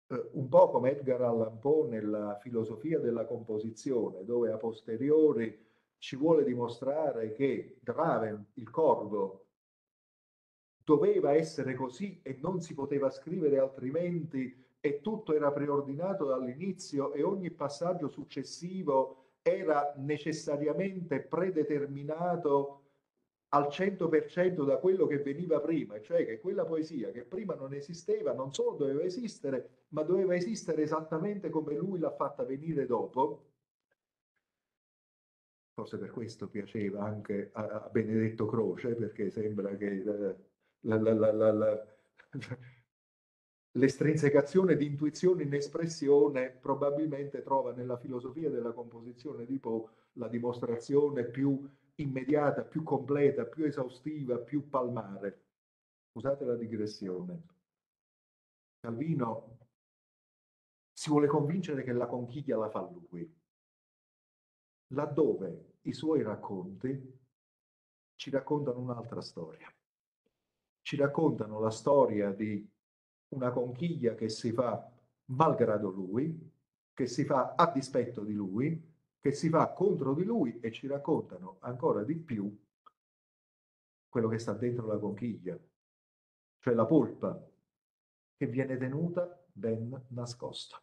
eh, un po' come Edgar Allan Poe nella filosofia della composizione, dove a posteriori ci vuole dimostrare che Draven, il corvo, doveva essere così e non si poteva scrivere altrimenti e tutto era preordinato dall'inizio e ogni passaggio successivo era necessariamente predeterminato al cento per cento da quello che veniva prima, cioè che quella poesia che prima non esisteva non solo doveva esistere, ma doveva esistere esattamente come lui l'ha fatta venire dopo. Forse per questo piaceva anche a Benedetto Croce, perché sembra che la, la, la, la, la, l'estrinsecazione di intuizione in espressione probabilmente trova nella filosofia della composizione di Poe la dimostrazione più immediata, più completa, più esaustiva, più palmare. Scusate la digressione. Calvino si vuole convincere che la conchiglia la fa lui, laddove i suoi racconti ci raccontano un'altra storia. Ci raccontano la storia di una conchiglia che si fa malgrado lui, che si fa a dispetto di lui, che si fa contro di lui, e ci raccontano ancora di più quello che sta dentro la conchiglia, cioè la polpa che viene tenuta ben nascosta.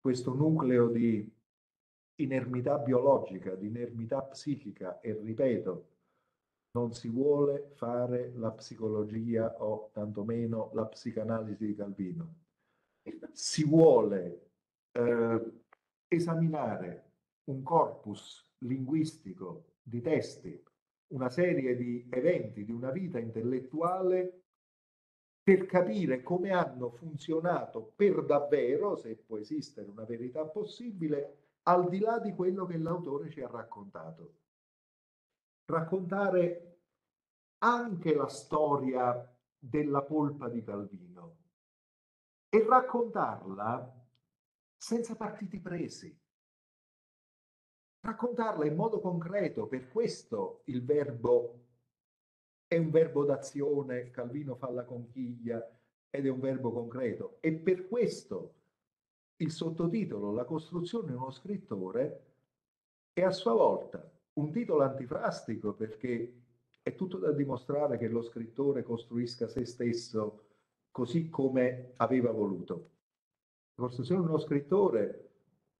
Questo nucleo di inermità biologica, di inermità psichica, e ripeto, non si vuole fare la psicologia o tantomeno la psicanalisi di Calvino. Si vuole eh, esaminare un corpus linguistico di testi, una serie di eventi, di una vita intellettuale, per capire come hanno funzionato per davvero, se può esistere una verità possibile, al di là di quello che l'autore ci ha raccontato. Raccontare anche la storia della polpa di Calvino e raccontarla senza partiti presi, raccontarla in modo concreto. Per questo il verbo è un verbo d'azione, Calvino fa la conchiglia ed è un verbo concreto, e per questo il sottotitolo La costruzione di uno scrittore è a sua volta un titolo antifrastico, perché è tutto da dimostrare che lo scrittore costruisca se stesso così come aveva voluto. La costruzione di uno scrittore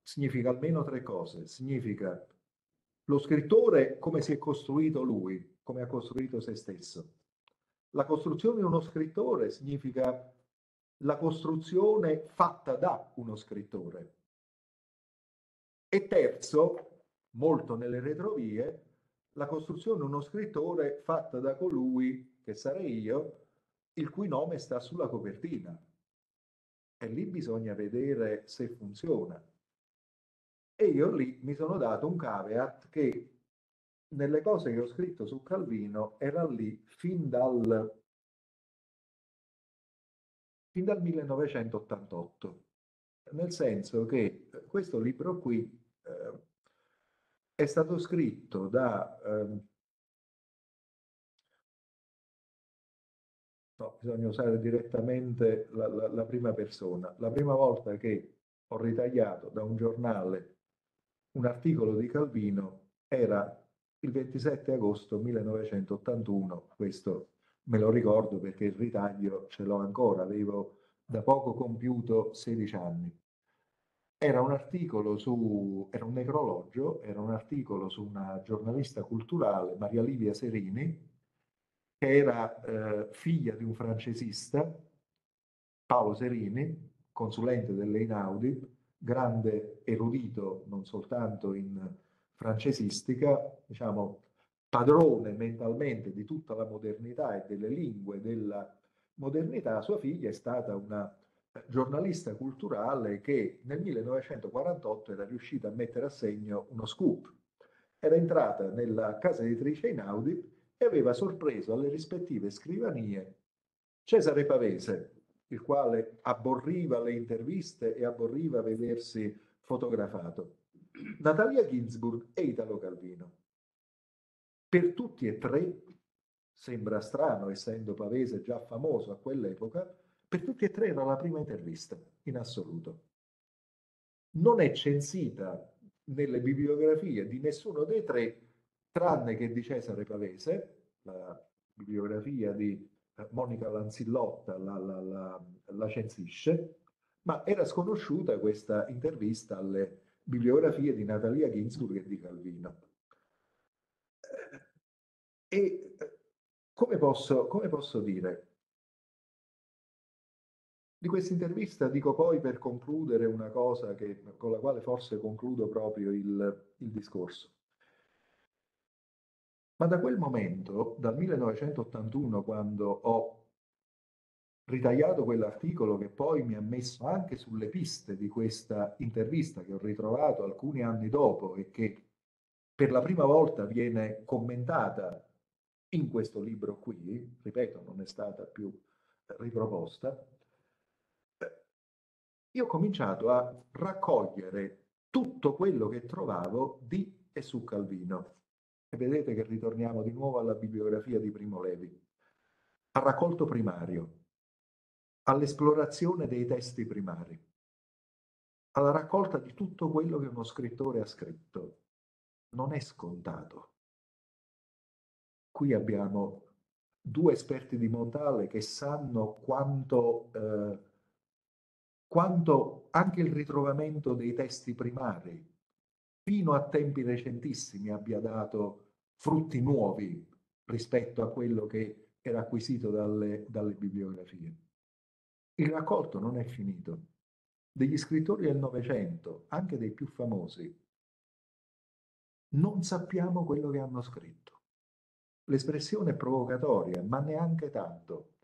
significa almeno tre cose. Significa lo scrittore come si è costruito lui, come ha costruito se stesso. La costruzione di uno scrittore significa la costruzione fatta da uno scrittore. E terzo, molto nelle retrovie, la costruzione di uno scrittore fatta da colui che sarei io, il cui nome sta sulla copertina. E lì bisogna vedere se funziona. E io lì mi sono dato un caveat che nelle cose che ho scritto su Calvino era lì fin dal, fin dal millenovecentottantotto, nel senso che questo libro qui eh, è stato scritto da, ehm, no, bisogna usare direttamente la, la, la prima persona. La prima volta che ho ritagliato da un giornale un articolo di Calvino era il ventisette agosto millenovecentottantuno, questo me lo ricordo perché il ritaglio ce l'ho ancora, avevo da poco compiuto sedici anni. Era un articolo su, era un necrologio, era un articolo su una giornalista culturale, Maria Livia Serini, che era eh, figlia di un francesista, Paolo Serini, consulente dell'Einaudi, grande erudito non soltanto in francesistica, diciamo padrone mentalmente di tutta la modernità e delle lingue della modernità. Sua figlia è stata una giornalista culturale che nel millenovecentoquarantotto era riuscita a mettere a segno uno scoop. Era entrata nella casa editrice Einaudi e aveva sorpreso alle rispettive scrivanie Cesare Pavese, il quale aborriva le interviste e aborriva vedersi fotografato, Natalia Ginzburg e Italo Calvino. Per tutti e tre, sembra strano essendo Pavese già famoso a quell'epoca, per tutti e tre era la prima intervista, in assoluto. Non è censita nelle bibliografie di nessuno dei tre, tranne che di Cesare Pavese, la bibliografia di Monica Lanzillotta la, la, la, la censisce, ma era sconosciuta questa intervista alle bibliografie di Natalia Ginzburg e di Calvino. E come posso, come posso dire? Di questa intervista dico poi, per concludere, una cosa che, con la quale forse concludo proprio il, il discorso. Ma da quel momento, dal millenovecentottantuno, quando ho ritagliato quell'articolo che poi mi ha messo anche sulle piste di questa intervista che ho ritrovato alcuni anni dopo e che per la prima volta viene commentata in questo libro qui, ripeto, non è stata più riproposta. Io ho cominciato a raccogliere tutto quello che trovavo di e su Calvino. E vedete che ritorniamo di nuovo alla bibliografia di Primo Levi, al raccolto primario, all'esplorazione dei testi primari, alla raccolta di tutto quello che uno scrittore ha scritto. Non è scontato. Qui abbiamo due esperti di Montale che sanno quanto, eh, quanto anche il ritrovamento dei testi primari fino a tempi recentissimi abbia dato frutti nuovi rispetto a quello che era acquisito dalle, dalle bibliografie. Il raccolto non è finito. Degli scrittori del Novecento, anche dei più famosi, non sappiamo quello che hanno scritto. L'espressione è provocatoria, ma neanche tanto,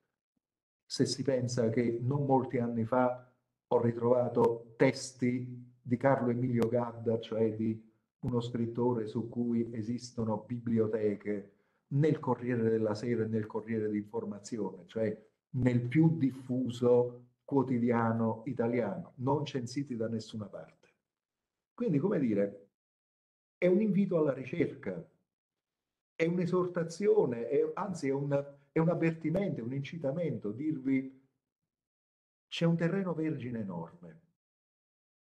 se si pensa che non molti anni fa ho ritrovato testi di Carlo Emilio Gadda, cioè di uno scrittore su cui esistono biblioteche nel Corriere della Sera e nel Corriere d'Informazione, cioè nel più diffuso quotidiano italiano, non censiti da nessuna parte. Quindi, come dire, è un invito alla ricerca, è un'esortazione, anzi è, una, è un avvertimento, un incitamento, dirvi c'è un terreno vergine enorme.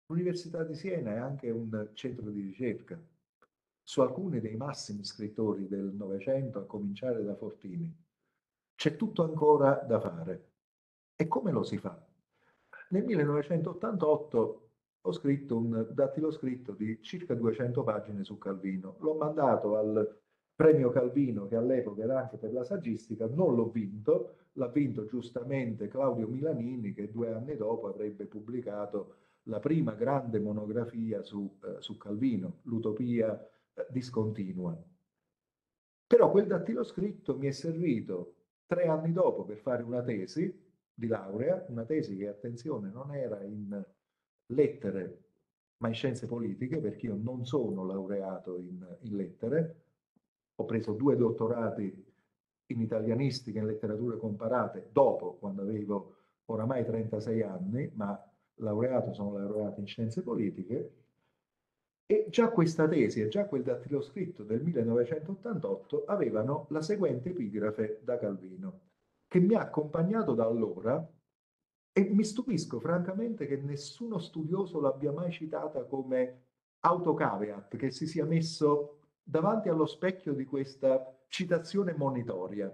L'Università di Siena è anche un centro di ricerca su alcuni dei massimi scrittori del Novecento, a cominciare da Fortini. C'è tutto ancora da fare. E come lo si fa? Nel millenovecentottantotto ho scritto un dattiloscritto di circa duecento pagine su Calvino. L'ho mandato al Premio Calvino, che all'epoca era anche per la saggistica, non l'ho vinto, l'ha vinto giustamente Claudio Milanini, che due anni dopo avrebbe pubblicato la prima grande monografia su, eh, su Calvino, l'Utopia eh, discontinua. Però quel dattiloscritto mi è servito tre anni dopo per fare una tesi di laurea, una tesi che, attenzione, non era in lettere, ma in scienze politiche, perché io non sono laureato in, in lettere. Ho preso due dottorati in italianistica e in letterature comparate dopo, quando avevo oramai trentasei anni, ma laureato, sono laureato in scienze politiche, e già questa tesi e già quel dattiloscritto del millenovecentottantotto avevano la seguente epigrafe da Calvino, che mi ha accompagnato da allora, e mi stupisco francamente che nessuno studioso l'abbia mai citata come autocaveat, che si sia messo davanti allo specchio di questa citazione monitoria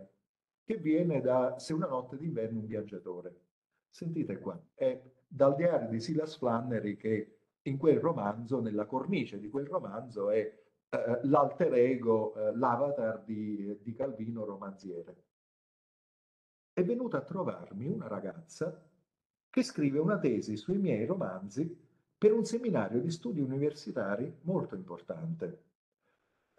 che viene da Se una notte d'inverno un viaggiatore. Sentite qua, è dal diario di Silas Flannery, che in quel romanzo, nella cornice di quel romanzo, è eh, l'alter ego, eh, l'avatar di, di Calvino romanziere. È venuta a trovarmi una ragazza che scrive una tesi sui miei romanzi per un seminario di studi universitari molto importante.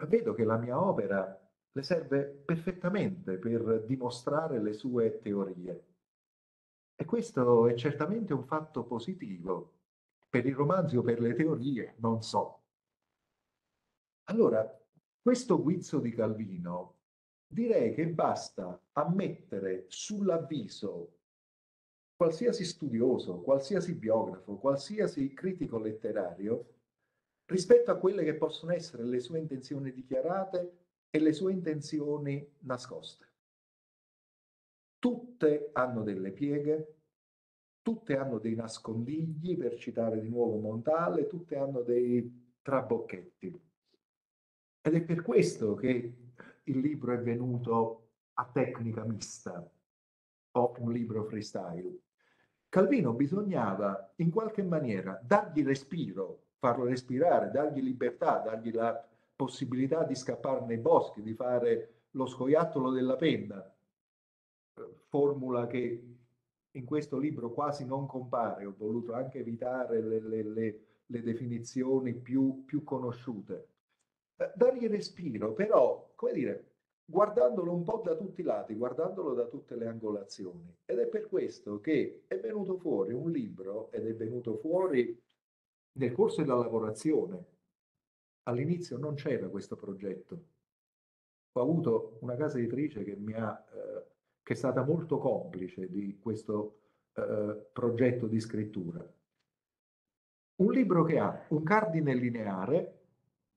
Vedo che la mia opera le serve perfettamente per dimostrare le sue teorie. E questo è certamente un fatto positivo per i romanzi o per le teorie, non so. Allora, questo guizzo di Calvino, direi che basta a mettere sull'avviso qualsiasi studioso, qualsiasi biografo, qualsiasi critico letterario, rispetto a quelle che possono essere le sue intenzioni dichiarate e le sue intenzioni nascoste. Tutte hanno delle pieghe, tutte hanno dei nascondigli, per citare di nuovo Montale, tutte hanno dei trabocchetti. Ed è per questo che il libro è venuto a tecnica mista, o un libro freestyle. Calvino bisognava in qualche maniera dargli respiro, farlo respirare, dargli libertà, dargli la possibilità di scappare nei boschi, di fare lo scoiattolo della penna, formula che in questo libro quasi non compare. Ho voluto anche evitare le, le, le, le definizioni più, più conosciute. Dargli respiro, però, come dire, guardandolo un po' da tutti i lati, guardandolo da tutte le angolazioni. Ed è per questo che è venuto fuori un libro, ed è venuto fuori nel corso della lavorazione All'inizio non c'era questo progetto. Ho avuto una casa editrice che, mi ha, eh, che è stata molto complice di questo eh, progetto di scrittura. Un libro che ha un cardine lineare,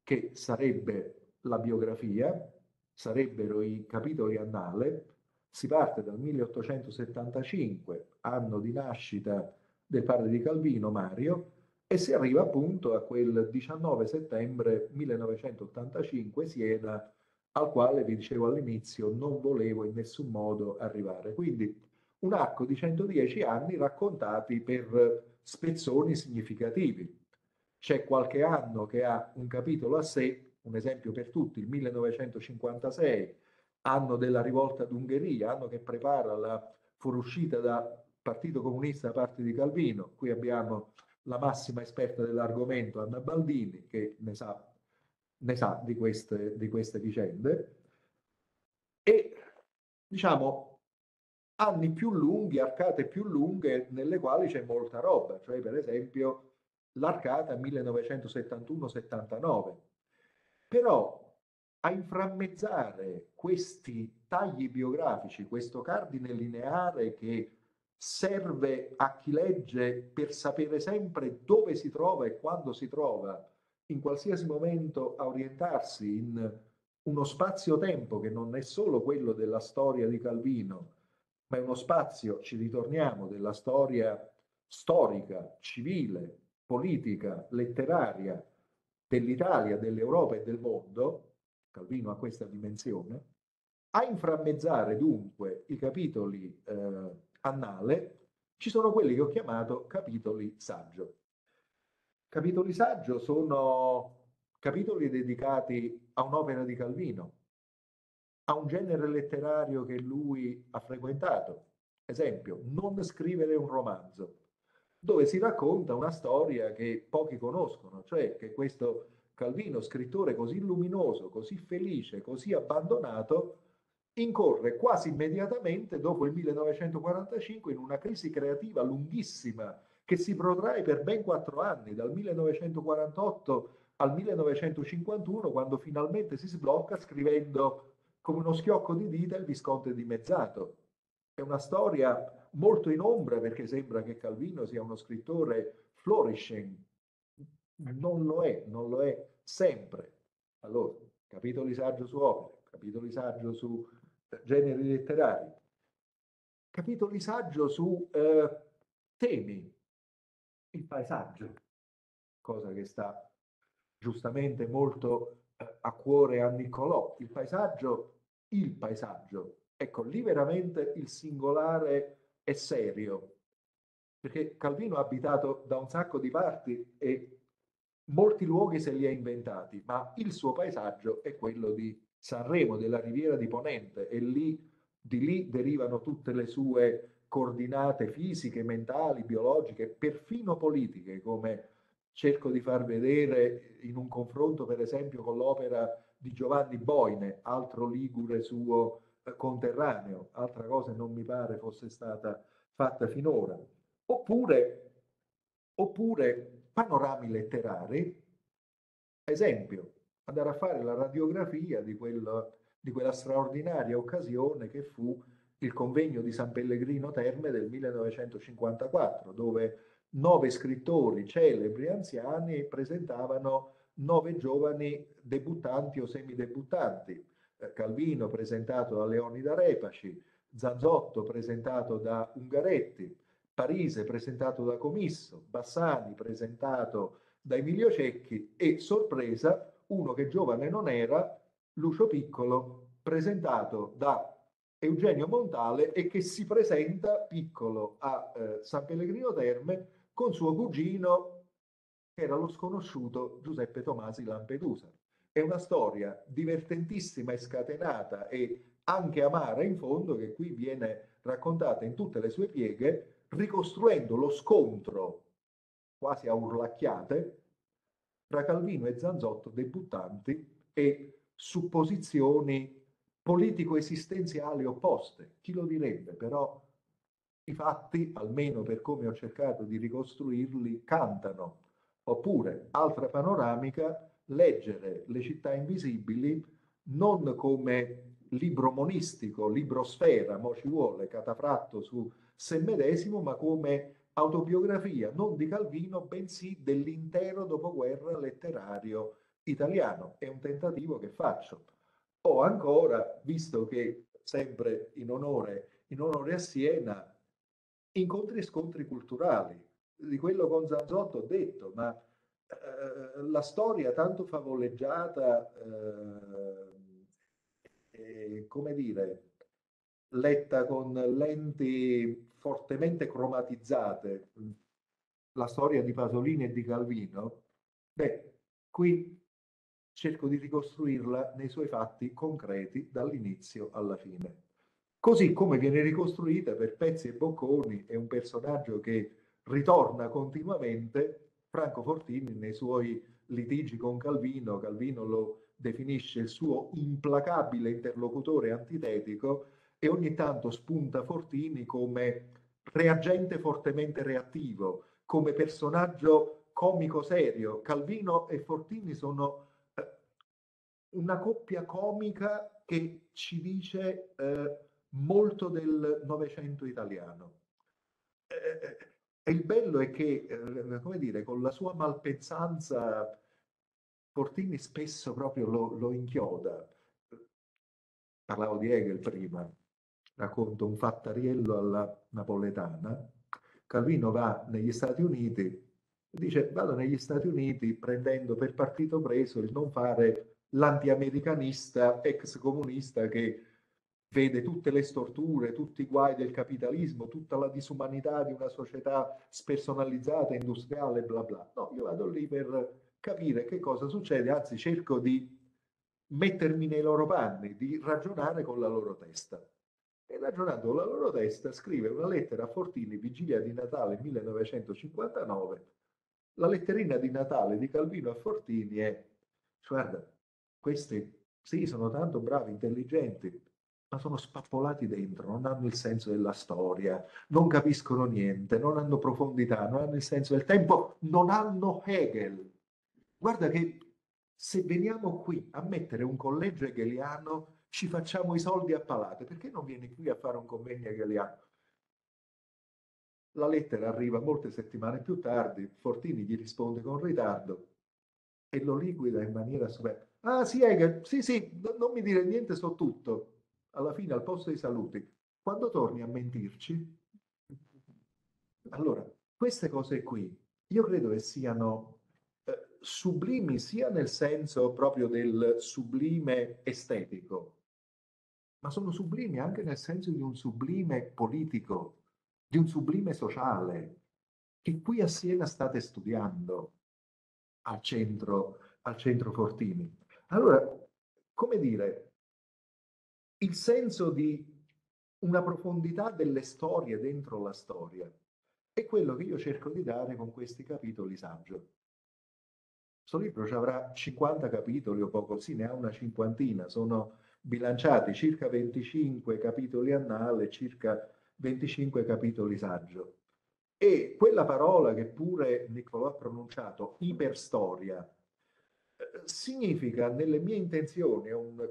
che sarebbe la biografia, sarebbero i capitoli annale. Si parte dal milleottocentosettantacinque, anno di nascita del padre di Calvino, Mario, e si arriva appunto a quel diciannove settembre millenovecentottantacinque, Siena, al quale vi dicevo all'inizio non volevo in nessun modo arrivare. Quindi un arco di centodieci anni raccontati per spezzoni significativi. C'è qualche anno che ha un capitolo a sé, un esempio per tutti, il millenovecentocinquantasei, anno della rivolta d'Ungheria, anno che prepara la fuoriuscita da Partito Comunista da parte di Calvino. Qui abbiamo la massima esperta dell'argomento, Anna Baldini, che ne sa, ne sa di queste, di queste vicende. E, diciamo, anni più lunghi, arcate più lunghe, nelle quali c'è molta roba, cioè per esempio l'arcata millenovecentosettantuno settantanove. Però a inframmezzare questi tagli biografici, questo cardine lineare che serve a chi legge per sapere sempre dove si trova e quando si trova, in qualsiasi momento a orientarsi in uno spazio-tempo che non è solo quello della storia di Calvino, ma è uno spazio, ci ritorniamo, della storia storica, civile, politica, letteraria, dell'Italia, dell'Europa e del mondo. Calvino ha questa dimensione. A inframmezzare dunque i capitoli eh, annale ci sono quelli che ho chiamato capitoli saggio. Capitoli saggio sono capitoli dedicati a un'opera di Calvino, a un genere letterario che lui ha frequentato. Esempio, non scrivere un romanzo, dove si racconta una storia che pochi conoscono, cioè che questo Calvino, scrittore così luminoso, così felice, così abbandonato, incorre quasi immediatamente dopo il millenovecentoquarantacinque in una crisi creativa lunghissima che si protrae per ben quattro anni, dal millenovecentoquarantotto al millenovecentocinquantuno, quando finalmente si sblocca scrivendo come uno schiocco di dita Il Visconte dimezzato. È una storia molto in ombra perché sembra che Calvino sia uno scrittore flourishing. Non lo è, non lo è sempre. Allora, capitoli saggio su opere, capitoli saggio su generi letterari, capitoli saggio su eh, temi, il paesaggio, cosa che sta giustamente molto eh, a cuore a Niccolò, il paesaggio, il paesaggio, ecco lì veramente il singolare è serio, perché Calvino ha abitato da un sacco di parti e molti luoghi se li ha inventati, ma il suo paesaggio è quello di Sanremo, della Riviera di Ponente, e lì, di lì derivano tutte le sue coordinate fisiche, mentali, biologiche, perfino politiche, come cerco di far vedere in un confronto per esempio con l'opera di Giovanni Boine, altro ligure suo eh, conterraneo, altra cosa non mi pare fosse stata fatta finora. Oppure, oppure panorami letterari, esempio, andare a fare la radiografia di, quel, di quella straordinaria occasione che fu il convegno di San Pellegrino Terme del millenovecentocinquantaquattro, dove nove scrittori celebri anziani presentavano nove giovani debuttanti o semidebuttanti. Calvino presentato da Leonida Repaci, Zanzotto presentato da Ungaretti, Parise presentato da Comisso, Bassani presentato da Emilio Cecchi e, sorpresa, uno che giovane non era, Lucio Piccolo, presentato da Eugenio Montale e che si presenta piccolo a eh, San Pellegrino Terme con suo cugino, che era lo sconosciuto Giuseppe Tomasi Lampedusa. È una storia divertentissima e scatenata e anche amara in fondo, che qui viene raccontata in tutte le sue pieghe, ricostruendo lo scontro quasi a urlacchiate tra Calvino e Zanzotto, debuttanti, e supposizioni politico-esistenziali opposte. Chi lo direbbe? Però i fatti, almeno per come ho cercato di ricostruirli, cantano. Oppure, altra panoramica, leggere Le città invisibili non come libro monistico, libro sfera, mo ci vuole, catafratto su se medesimo, ma come autobiografia non di Calvino, bensì dell'intero dopoguerra letterario italiano. È un tentativo che faccio. O ancora, visto che sempre in onore, in onore a Siena, incontri e scontri culturali, di quello con Zanzotto ho detto, ma eh, la storia tanto favoleggiata, eh, è, come dire, letta con lenti fortemente cromatizzate, la storia di Pasolini e di Calvino, beh, qui cerco di ricostruirla nei suoi fatti concreti dall'inizio alla fine. Così come viene ricostruita per pezzi e bocconi, è un personaggio che ritorna continuamente, Franco Fortini, nei suoi litigi con Calvino. Calvino lo definisce il suo implacabile interlocutore antitetico e ogni tanto spunta Fortini come reagente fortemente reattivo, come personaggio comico serio. Calvino e Fortini sono una coppia comica che ci dice eh, molto del Novecento italiano. Eh, E il bello è che, eh, come dire, con la sua malpensanza Fortini spesso proprio lo, lo inchioda. Parlavo di Hegel prima, racconto un fattariello alla napoletana. Calvino va negli Stati Uniti e dice: vado negli Stati Uniti prendendo per partito preso il non fare l'antiamericanista ex comunista che vede tutte le storture, tutti i guai del capitalismo, tutta la disumanità di una società spersonalizzata, industriale, bla bla. No, io vado lì per capire che cosa succede, anzi cerco di mettermi nei loro panni, di ragionare con la loro testa. E ragionando con la loro testa scrive una lettera a Fortini, vigilia di Natale millenovecentocinquantanove. La letterina di Natale di Calvino a Fortini è: guarda, questi sì, sono tanto bravi, intelligenti, ma sono spappolati dentro, non hanno il senso della storia, non capiscono niente, non hanno profondità, non hanno il senso del tempo, non hanno Hegel. Guarda che se veniamo qui a mettere un collegio hegeliano ci facciamo i soldi a palate, perché non vieni qui a fare un convegno hegeliano? La lettera arriva molte settimane più tardi, Fortini gli risponde con ritardo e lo liquida in maniera superba. Ah sì Hegel, sì sì, non mi dire niente, so tutto. Alla fine, al posto dei saluti, quando torni a mentirci? Allora, queste cose qui, io credo che siano eh, sublimi, sia nel senso proprio del sublime estetico, ma sono sublimi anche nel senso di un sublime politico, di un sublime sociale, che qui a Siena state studiando al centro, al centro Fortini. Allora, come dire, il senso di una profondità delle storie dentro la storia è quello che io cerco di dare con questi capitoli saggio. Questo libro ci avrà cinquanta capitoli o poco, sì, ne ha una cinquantina, sono bilanciati circa venticinque capitoli annale, circa venticinque capitoli saggio. E quella parola che pure Niccolò ha pronunciato, iperstoria, significa, nelle mie intenzioni, un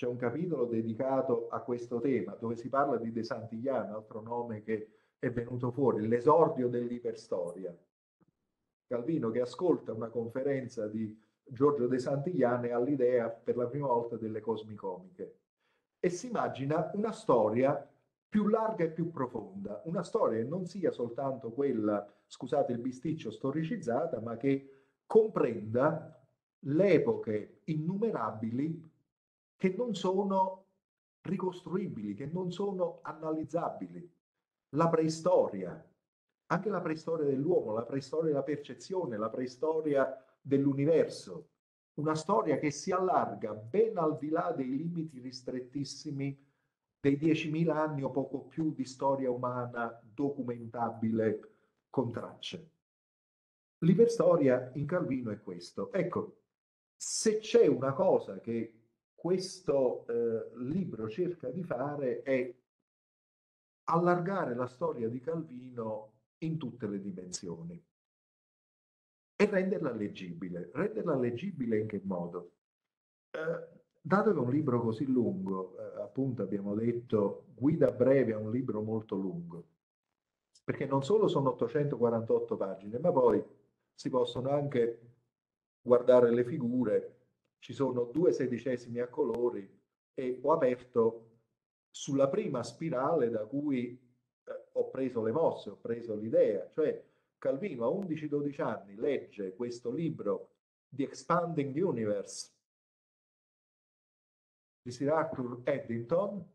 c'è un capitolo dedicato a questo tema, dove si parla di De Santillana, altro nome che è venuto fuori, l'esordio dell'iperstoria. Calvino che ascolta una conferenza di Giorgio De Santillana e ha l'idea per la prima volta delle cosmicomiche. E si immagina una storia più larga e più profonda, una storia che non sia soltanto quella, scusate il bisticcio, storicizzata, ma che comprenda le epoche innumerabili che non sono ricostruibili, che non sono analizzabili. La preistoria, anche la preistoria dell'uomo, la preistoria della percezione, la preistoria dell'universo, una storia che si allarga ben al di là dei limiti ristrettissimi dei diecimila anni o poco più di storia umana documentabile con tracce. L'iperstoria in Calvino è questo. Ecco, se c'è una cosa che questo eh, libro cerca di fare è allargare la storia di Calvino in tutte le dimensioni. e renderla leggibile. Renderla leggibile in che modo? Eh, dato che è un libro così lungo, eh, appunto abbiamo detto guida breve a un libro molto lungo, perché non solo sono ottocentoquarantotto pagine, ma poi si possono anche guardare le figure, ci sono due sedicesimi a colori e ho aperto sulla prima spirale da cui eh, ho preso le mosse, ho preso l'idea, cioè Calvino a undici dodici anni legge questo libro The Expanding Universe di Sir Arthur Eddington,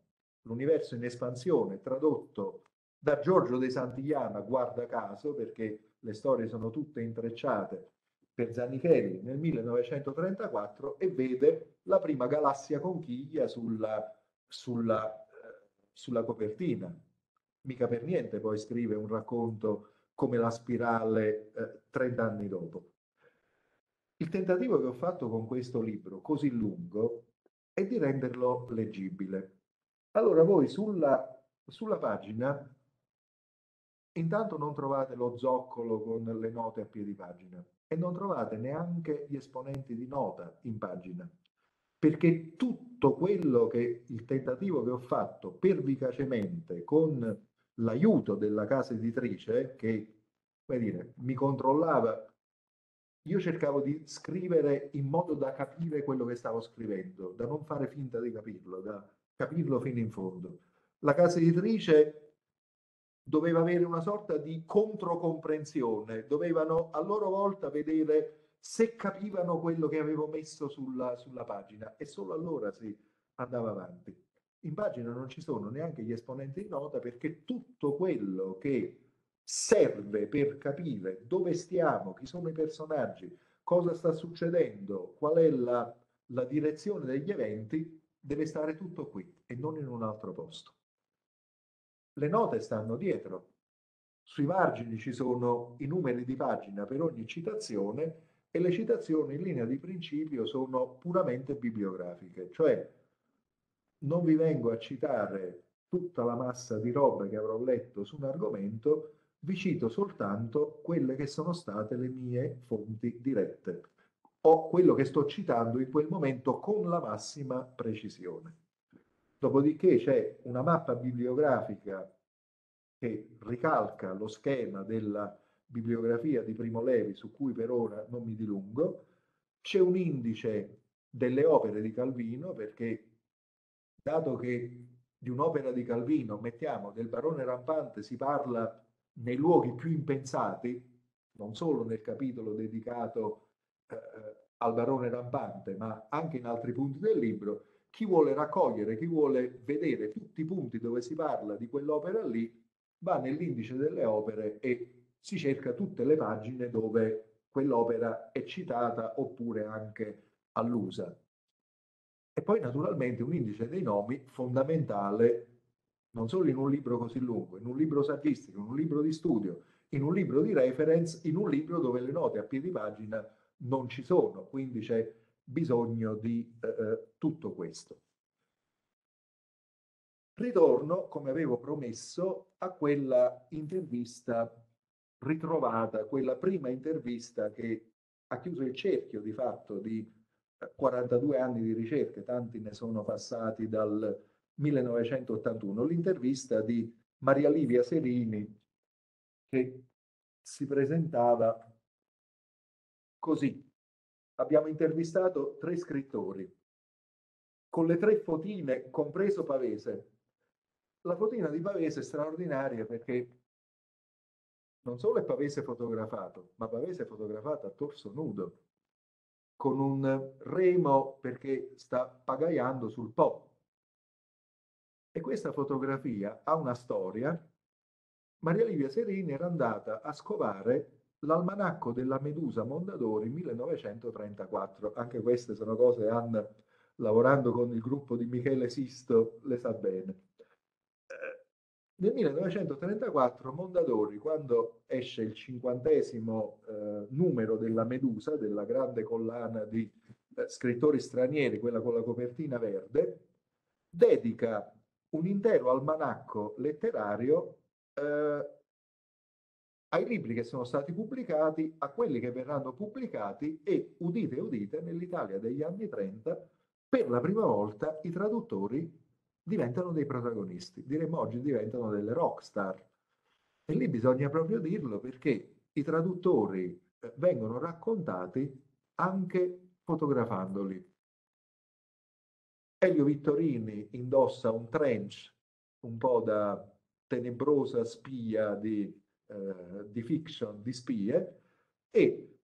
l'universo in espansione, tradotto da Giorgio De Santillana, guarda caso, perché le storie sono tutte intrecciate, per Zanichelli nel millenovecentotrentaquattro, e vede la prima galassia conchiglia sulla, sulla, sulla copertina. Mica per niente poi scrive un racconto come La spirale eh, trent'anni dopo. Il tentativo che ho fatto con questo libro così lungo è di renderlo leggibile. Allora voi sulla, sulla pagina intanto non trovate lo zoccolo con le note a piedi pagina e non trovate neanche gli esponenti di nota in pagina, perché tutto quello che il tentativo che ho fatto pervicacemente con l'aiuto della casa editrice, che come dire, mi controllava, io cercavo di scrivere in modo da capire quello che stavo scrivendo, da non fare finta di capirlo, da capirlo fino in fondo. La casa editrice doveva avere una sorta di controcomprensione, dovevano a loro volta vedere se capivano quello che avevo messo sulla, sulla pagina, e solo allora si andava avanti. In pagina non ci sono neanche gli esponenti di nota, perché tutto quello che serve per capire dove stiamo, chi sono i personaggi, cosa sta succedendo, qual è la, la direzione degli eventi, deve stare tutto qui e non in un altro posto. Le note stanno dietro, sui margini ci sono i numeri di pagina per ogni citazione e le citazioni in linea di principio sono puramente bibliografiche, cioè non vi vengo a citare tutta la massa di robe che avrò letto su un argomento, vi cito soltanto quelle che sono state le mie fonti dirette o quello che sto citando in quel momento con la massima precisione. Dopodiché c'è una mappa bibliografica che ricalca lo schema della bibliografia di Primo Levi, su cui per ora non mi dilungo. C'è un indice delle opere di Calvino, perché dato che di un'opera di Calvino, mettiamo, del Barone Rampante si parla nei luoghi più impensati, non solo nel capitolo dedicato eh, al Barone Rampante, ma anche in altri punti del libro. Chi vuole raccogliere, chi vuole vedere tutti i punti dove si parla di quell'opera lì, va nell'indice delle opere e si cerca tutte le pagine dove quell'opera è citata oppure anche allusa. E poi naturalmente un indice dei nomi fondamentale, non solo in un libro così lungo, in un libro saggistico, in un libro di studio, in un libro di reference, in un libro dove le note a piedi pagina non ci sono, quindi c'è bisogno di eh, tutto questo. Ritorno, come avevo promesso, a quella intervista ritrovata, quella prima intervista che ha chiuso il cerchio di fatto di quarantadue anni di ricerche, tanti ne sono passati dal millenovecentottantuno, l'intervista di Maria Livia Serini, che si presentava così. Abbiamo intervistato tre scrittori, con le tre fotine, compreso Pavese. La fotina di Pavese è straordinaria perché non solo è Pavese fotografato, ma Pavese è fotografato a torso nudo, con un remo perché sta pagaiando sul Po. E questa fotografia ha una storia. Maria Livia Serini era andata a scovare l'almanacco della Medusa Mondadori millenovecentotrentaquattro, anche queste sono cose che Anna, lavorando con il gruppo di Michele Sisto, le sa bene. Nel millenovecentotrentaquattro Mondadori, quando esce il cinquantesimo eh, numero della Medusa, della grande collana di eh, scrittori stranieri, quella con la copertina verde, dedica un intero almanacco letterario eh, ai libri che sono stati pubblicati, a quelli che verranno pubblicati e, udite udite, nell'Italia degli anni trenta, per la prima volta i traduttori diventano dei protagonisti, diremmo oggi diventano delle rockstar. E lì bisogna proprio dirlo, perché i traduttori vengono raccontati anche fotografandoli. Elio Vittorini indossa un trench un po' da tenebrosa spia di, eh, di fiction, di spie, e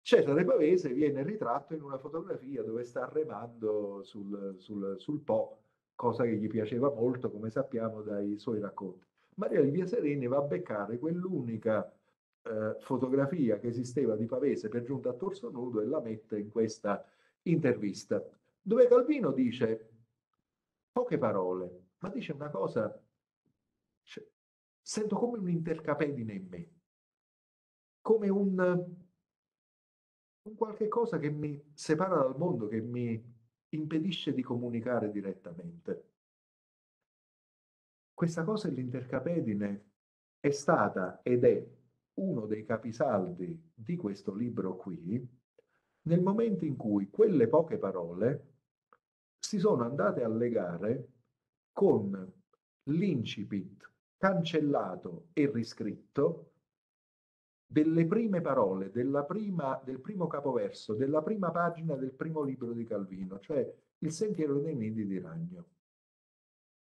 Cesare Pavese viene ritratto in una fotografia dove sta remando sul, sul, sul Po, cosa che gli piaceva molto, come sappiamo dai suoi racconti. Maria Livia Serini va a beccare quell'unica eh, fotografia che esisteva di Pavese, per giunta a torso nudo, e la mette in questa intervista, dove Calvino dice poche parole, ma dice una cosa, cioè, sento come un intercapedine in me, come un, un qualche cosa che mi separa dal mondo, che mi impedisce di comunicare direttamente. Questa cosa dell'intercapedine è stata ed è uno dei capisaldi di questo libro qui, nel momento in cui quelle poche parole si sono andate a legare con l'incipit cancellato e riscritto delle prime parole, della prima, del primo capoverso, della prima pagina del primo libro di Calvino, cioè Il sentiero dei nidi di ragno.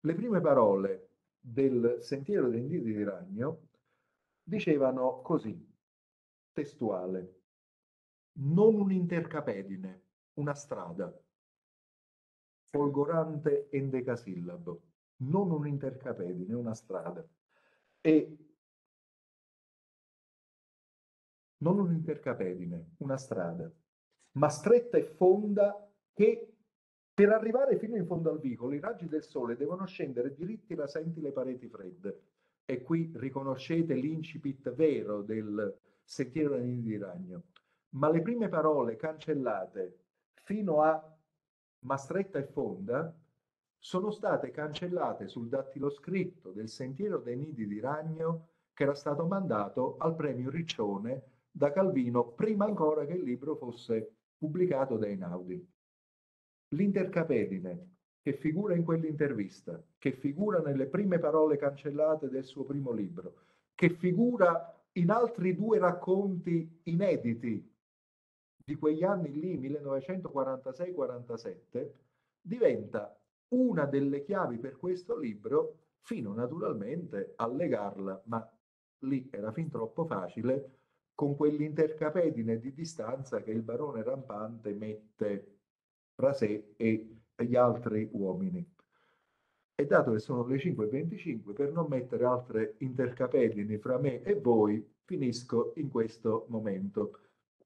Le prime parole del Sentiero dei nidi di ragno dicevano così, testuale: non un'intercapedine, una strada, folgorante endecasillabo, non un'intercapedine, una strada. E non un'intercapedine, una strada, ma stretta e fonda, che per arrivare fino in fondo al vicolo i raggi del sole devono scendere diritti rasenti le pareti fredde. E qui riconoscete l'incipit vero del Sentiero dei nidi di ragno. Ma le prime parole cancellate fino a ma stretta e fonda sono state cancellate sul dattiloscritto del Sentiero dei nidi di ragno, che era stato mandato al premio Riccione da Calvino prima ancora che il libro fosse pubblicato da Einaudi. L'intercapedine che figura in quell'intervista, che figura nelle prime parole cancellate del suo primo libro, che figura in altri due racconti inediti di quegli anni lì, millenovecentoquarantasei quarantasette, diventa una delle chiavi per questo libro, fino naturalmente a legarla, ma lì era fin troppo facile, con quell'intercapedine di distanza che il barone rampante mette fra sé e gli altri uomini. E dato che sono le cinque e venticinque, per non mettere altre intercapedini fra me e voi, finisco in questo momento.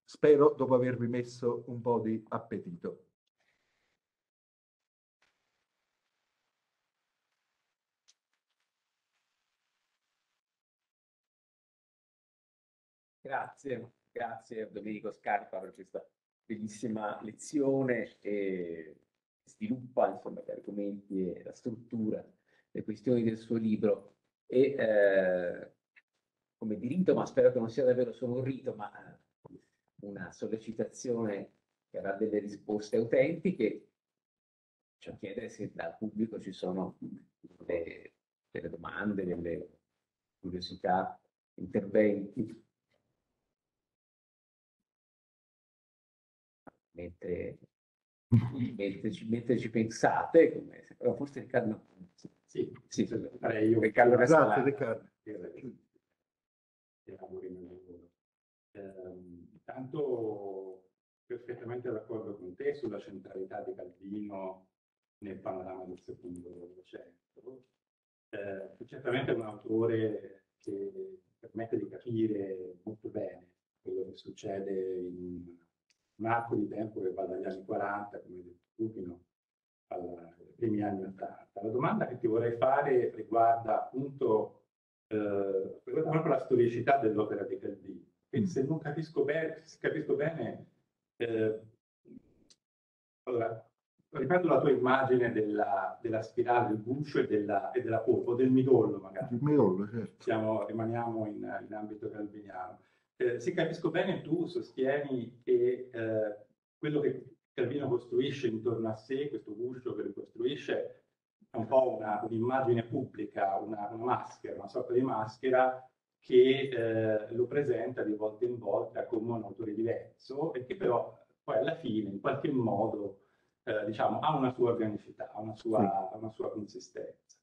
Spero, dopo avervi messo un po' di appetito. Grazie, grazie Domenico Scarpa per questa bellissima lezione e sviluppa, insomma, gli argomenti e la struttura, le questioni del suo libro. E eh, come di rito, ma spero che non sia davvero solo un rito, ma una sollecitazione che avrà delle risposte autentiche. Ciò chiede se dal pubblico ci sono delle, delle domande, delle curiosità, interventi. Mentre, mentre, ci, mentre ci pensate, come, oh, forse Riccardo. Sì, sì, sì, farei io. Riccardo Castellana. Riccardo. Intanto perfettamente d'accordo con te sulla centralità di Calvino nel panorama del secondo Novecento. Eh, certamente è un autore che permette di capire molto bene quello che succede in un arco di tempo che va dagli anni quaranta, come detto tu, fino ai primi anni ottanta. La domanda che ti vorrei fare riguarda appunto eh, riguarda proprio la storicità dell'opera di Calvino. Quindi, se non capisco, be- se capisco bene, eh, allora, riprendo la tua immagine della, della spirale, del guscio e della, e della polpa, o del midollo magari. Il midollo, certo. Siamo, rimaniamo in, in ambito calviniano. Eh, se capisco bene, tu sostieni che eh, quello che Calvino costruisce intorno a sé, questo guscio che ricostruisce, è un po' una, un'immagine pubblica, una, una maschera, una sorta di maschera che eh, lo presenta di volta in volta come un autore diverso e che però poi alla fine in qualche modo eh, diciamo, ha una sua organicità, una sua, sì. una sua consistenza.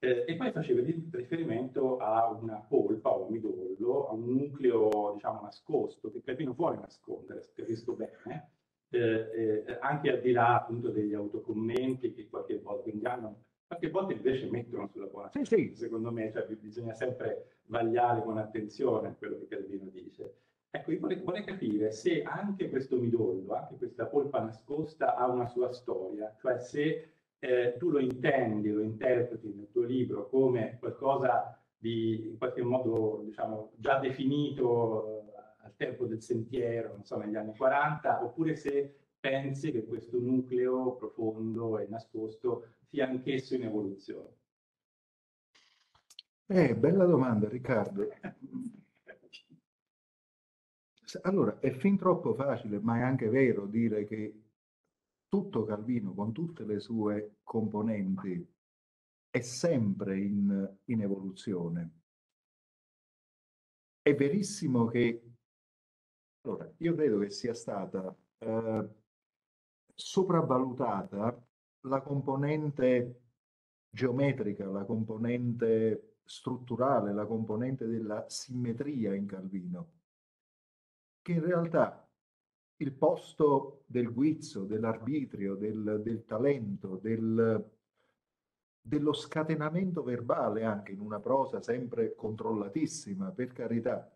Eh, e poi facevi riferimento a una polpa o un midollo, a un nucleo diciamo nascosto, che Calvino vuole nascondere, capisco bene, eh, eh, anche al di là appunto degli autocommenti che qualche volta ingannano, qualche volta invece mettono sulla buona strada. Sì, sì. Secondo me cioè, bisogna sempre vagliare con attenzione a quello che Calvino dice. Ecco, io vorrei, vorrei capire se anche questo midollo, anche questa polpa nascosta ha una sua storia, cioè se Eh, tu lo intendi, lo interpreti nel tuo libro come qualcosa di in qualche modo diciamo, già definito eh, al tempo del sentiero, non so, negli anni quaranta, oppure se pensi che questo nucleo profondo e nascosto sia anch'esso in evoluzione. Eh, bella domanda, Riccardo. Allora, è fin troppo facile, ma è anche vero dire che tutto Calvino, con tutte le sue componenti, è sempre in, in evoluzione. È verissimo che, allora, io credo che sia stata eh, sopravvalutata la componente geometrica, la componente strutturale, la componente della simmetria in Calvino, che in realtà il posto del guizzo, dell'arbitrio, del, del talento, del, dello scatenamento verbale anche in una prosa sempre controllatissima, per carità,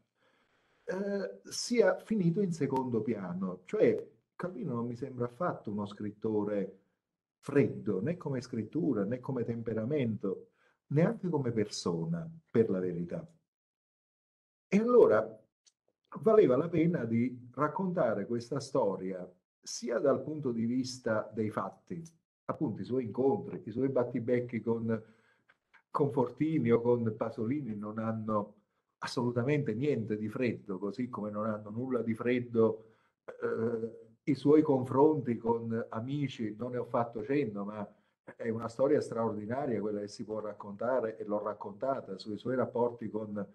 eh, sia finito in secondo piano. Cioè Calvino non mi sembra affatto uno scrittore freddo, né come scrittura, né come temperamento, neanche come persona, per la verità. E allora valeva la pena di raccontare questa storia sia dal punto di vista dei fatti, appunto i suoi incontri, i suoi battibecchi con, con Fortini o con Pasolini non hanno assolutamente niente di freddo, così come non hanno nulla di freddo eh, i suoi confronti con amici, non ne ho fatto cenno, ma è una storia straordinaria quella che si può raccontare e l'ho raccontata sui suoi rapporti con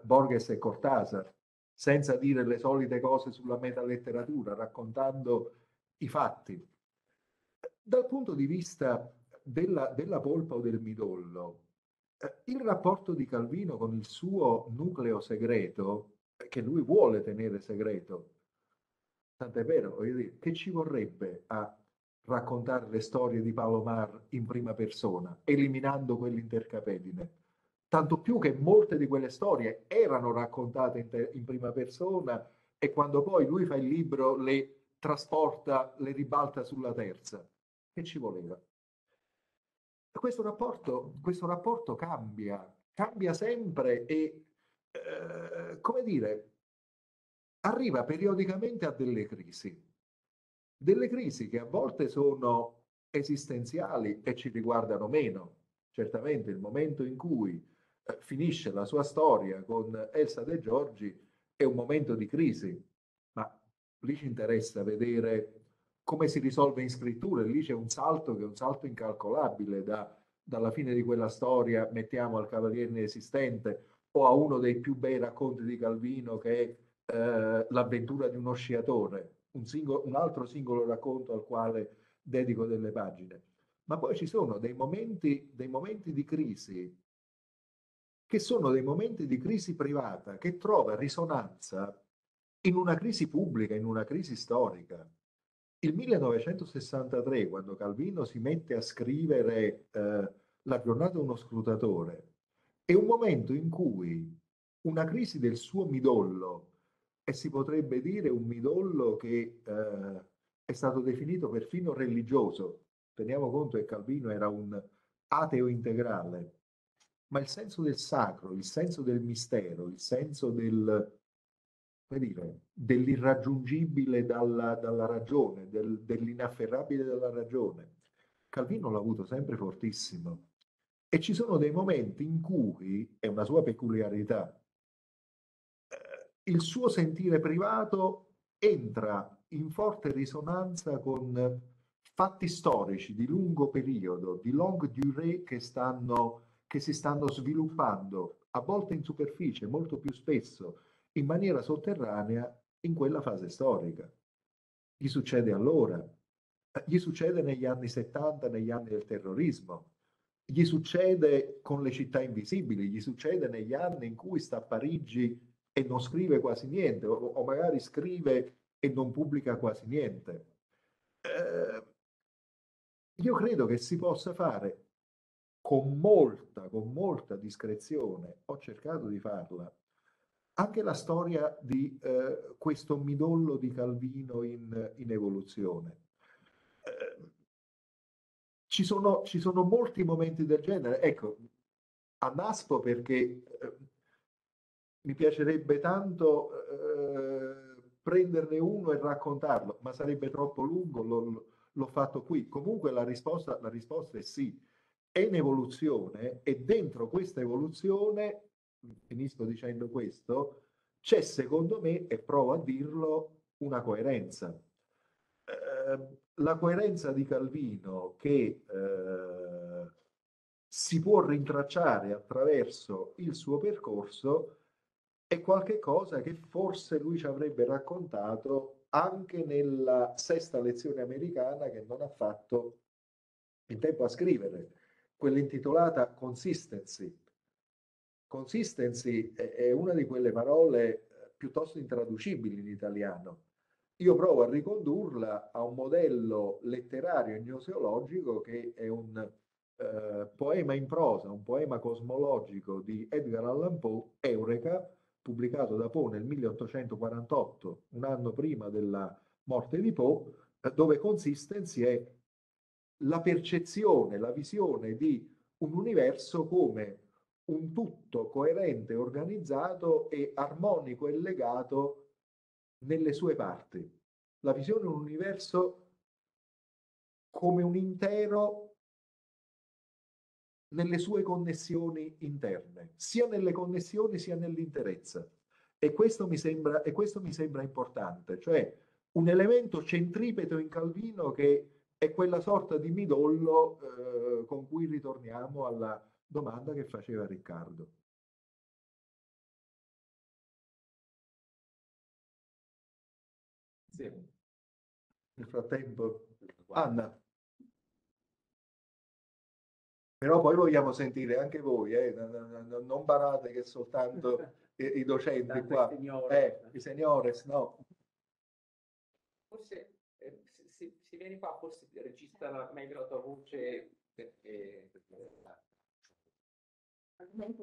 Borges e Cortázar, senza dire le solite cose sulla metaletteratura, raccontando i fatti. Dal punto di vista della, della polpa o del midollo, eh, il rapporto di Calvino con il suo nucleo segreto, che lui vuole tenere segreto, tant'è vero, voglio dire, che ci vorrebbe a raccontare le storie di Palomar in prima persona, eliminando quell'intercapedine? Tanto più che molte di quelle storie erano raccontate in, in prima persona e quando poi lui fa il libro le trasporta, le ribalta sulla terza. Che ci voleva? Questo rapporto, questo rapporto cambia, cambia sempre e, eh, come dire, arriva periodicamente a delle crisi. Delle crisi che a volte sono esistenziali e ci riguardano meno. Certamente il momento in cui finisce la sua storia con Elsa De Giorgi è un momento di crisi, ma lì ci interessa vedere come si risolve in scrittura, lì c'è un salto che è un salto incalcolabile da, dalla fine di quella storia, mettiamo al Cavaliere inesistente o a uno dei più bei racconti di Calvino che è eh, l'avventura di uno sciatore, un, singolo, un altro singolo racconto al quale dedico delle pagine. Ma poi ci sono dei momenti, dei momenti di crisi che sono dei momenti di crisi privata che trova risonanza in una crisi pubblica, in una crisi storica. Il millenovecentosessantatré, quando Calvino si mette a scrivere eh, La giornata uno scrutatore, è un momento in cui una crisi del suo midollo, e si potrebbe dire un midollo che eh, è stato definito perfino religioso, teniamo conto che Calvino era un ateo integrale, ma il senso del sacro, il senso del mistero, il senso del, come dire, dell'irraggiungibile dalla, dalla ragione, del, dell'inafferrabile dalla ragione. Calvino l'ha avuto sempre fortissimo. E ci sono dei momenti in cui, è una sua peculiarità, eh, il suo sentire privato entra in forte risonanza con fatti storici di lungo periodo, di longue durée, che stanno, che si stanno sviluppando, a volte in superficie, molto più spesso in maniera sotterranea, in quella fase storica. Gli succede allora, gli succede negli anni settanta, negli anni del terrorismo, gli succede con le città invisibili, gli succede negli anni in cui sta a Parigi e non scrive quasi niente, o, o magari scrive e non pubblica quasi niente. Eh, io credo che si possa fare con molta, con molta discrezione, ho cercato di farla, anche la storia di eh, questo midollo di Calvino in, in evoluzione. Eh, ci sono, ci sono molti momenti del genere. Ecco, a Naspo, perché eh, mi piacerebbe tanto eh, prenderne uno e raccontarlo, ma sarebbe troppo lungo, l'ho fatto qui. Comunque la risposta, la risposta è sì, è in evoluzione, e dentro questa evoluzione, finisco dicendo questo, c'è secondo me, e provo a dirlo, una coerenza. Eh, la coerenza di Calvino, che eh, si può rintracciare attraverso il suo percorso, è qualche cosa che forse lui ci avrebbe raccontato anche nella sesta lezione americana, che non ha fatto in tempo a scrivere, quella intitolata Consistency. Consistency è una di quelle parole piuttosto intraducibili in italiano. Io provo a ricondurla a un modello letterario e gnoseologico che è un eh, poema in prosa, un poema cosmologico di Edgar Allan Poe, Eureka, pubblicato da Poe nel milleottocentoquarantotto, un anno prima della morte di Poe, dove Consistency è la percezione, la visione di un universo come un tutto coerente, organizzato e armonico e legato nelle sue parti. La visione di un universo come un intero nelle sue connessioni interne, sia nelle connessioni sia nell'interezza. E questo mi sembra, e questo mi sembra importante, cioè un elemento centripeto in Calvino che è quella sorta di midollo eh, con cui ritorniamo alla domanda che faceva Riccardo. Sì. Nel frattempo, Anna. Però poi vogliamo sentire anche voi, eh? Non barate che soltanto i docenti qua, eh, i signores, no. Forse eh, se, se vieni qua, forse registra meglio la tua voce, perché... perché...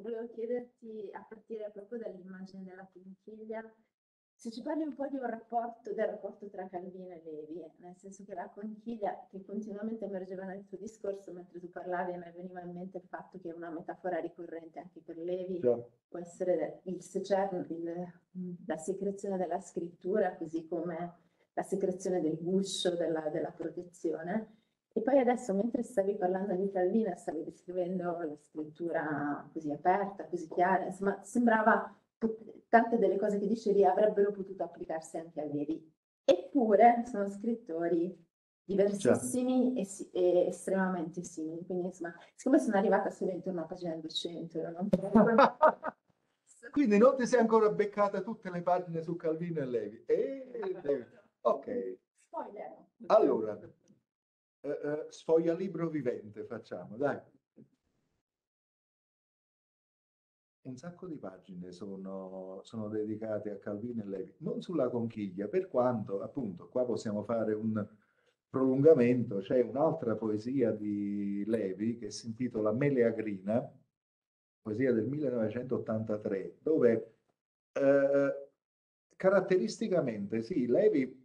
Volevo chiederti, a partire proprio dall'immagine della conchiglia, se ci parli un po' di un rapporto, del rapporto tra Calvino e Levi, nel senso che la conchiglia, che continuamente emergeva nel tuo discorso mentre tu parlavi, a me veniva in mente il fatto che è una metafora ricorrente anche per Levi, sì. Può essere il secerno, il, la secrezione della scrittura, così come la secrezione del guscio, della, della protezione. E poi adesso, mentre stavi parlando di Calvino, stavi descrivendo la scrittura così aperta, così chiara, insomma, sembrava tante delle cose che dicevi avrebbero potuto applicarsi anche a Levi. Eppure sono scrittori diversissimi e, si e estremamente simili. Quindi, insomma, siccome sono arrivata solo intorno a pagina duecento, non posso... Quindi non ti sei ancora beccata tutte le pagine su Calvino e Levi. E... Ok. Spoiler. Allora... Uh, sfoglia libro vivente, facciamo, dai. Un sacco di pagine sono, sono dedicate a Calvino e Levi, non sulla conchiglia, per quanto, appunto, qua possiamo fare un prolungamento. C'è un'altra poesia di Levi che si intitola Meleagrina, poesia del millenovecentottantatré, dove uh, caratteristicamente, sì, Levi...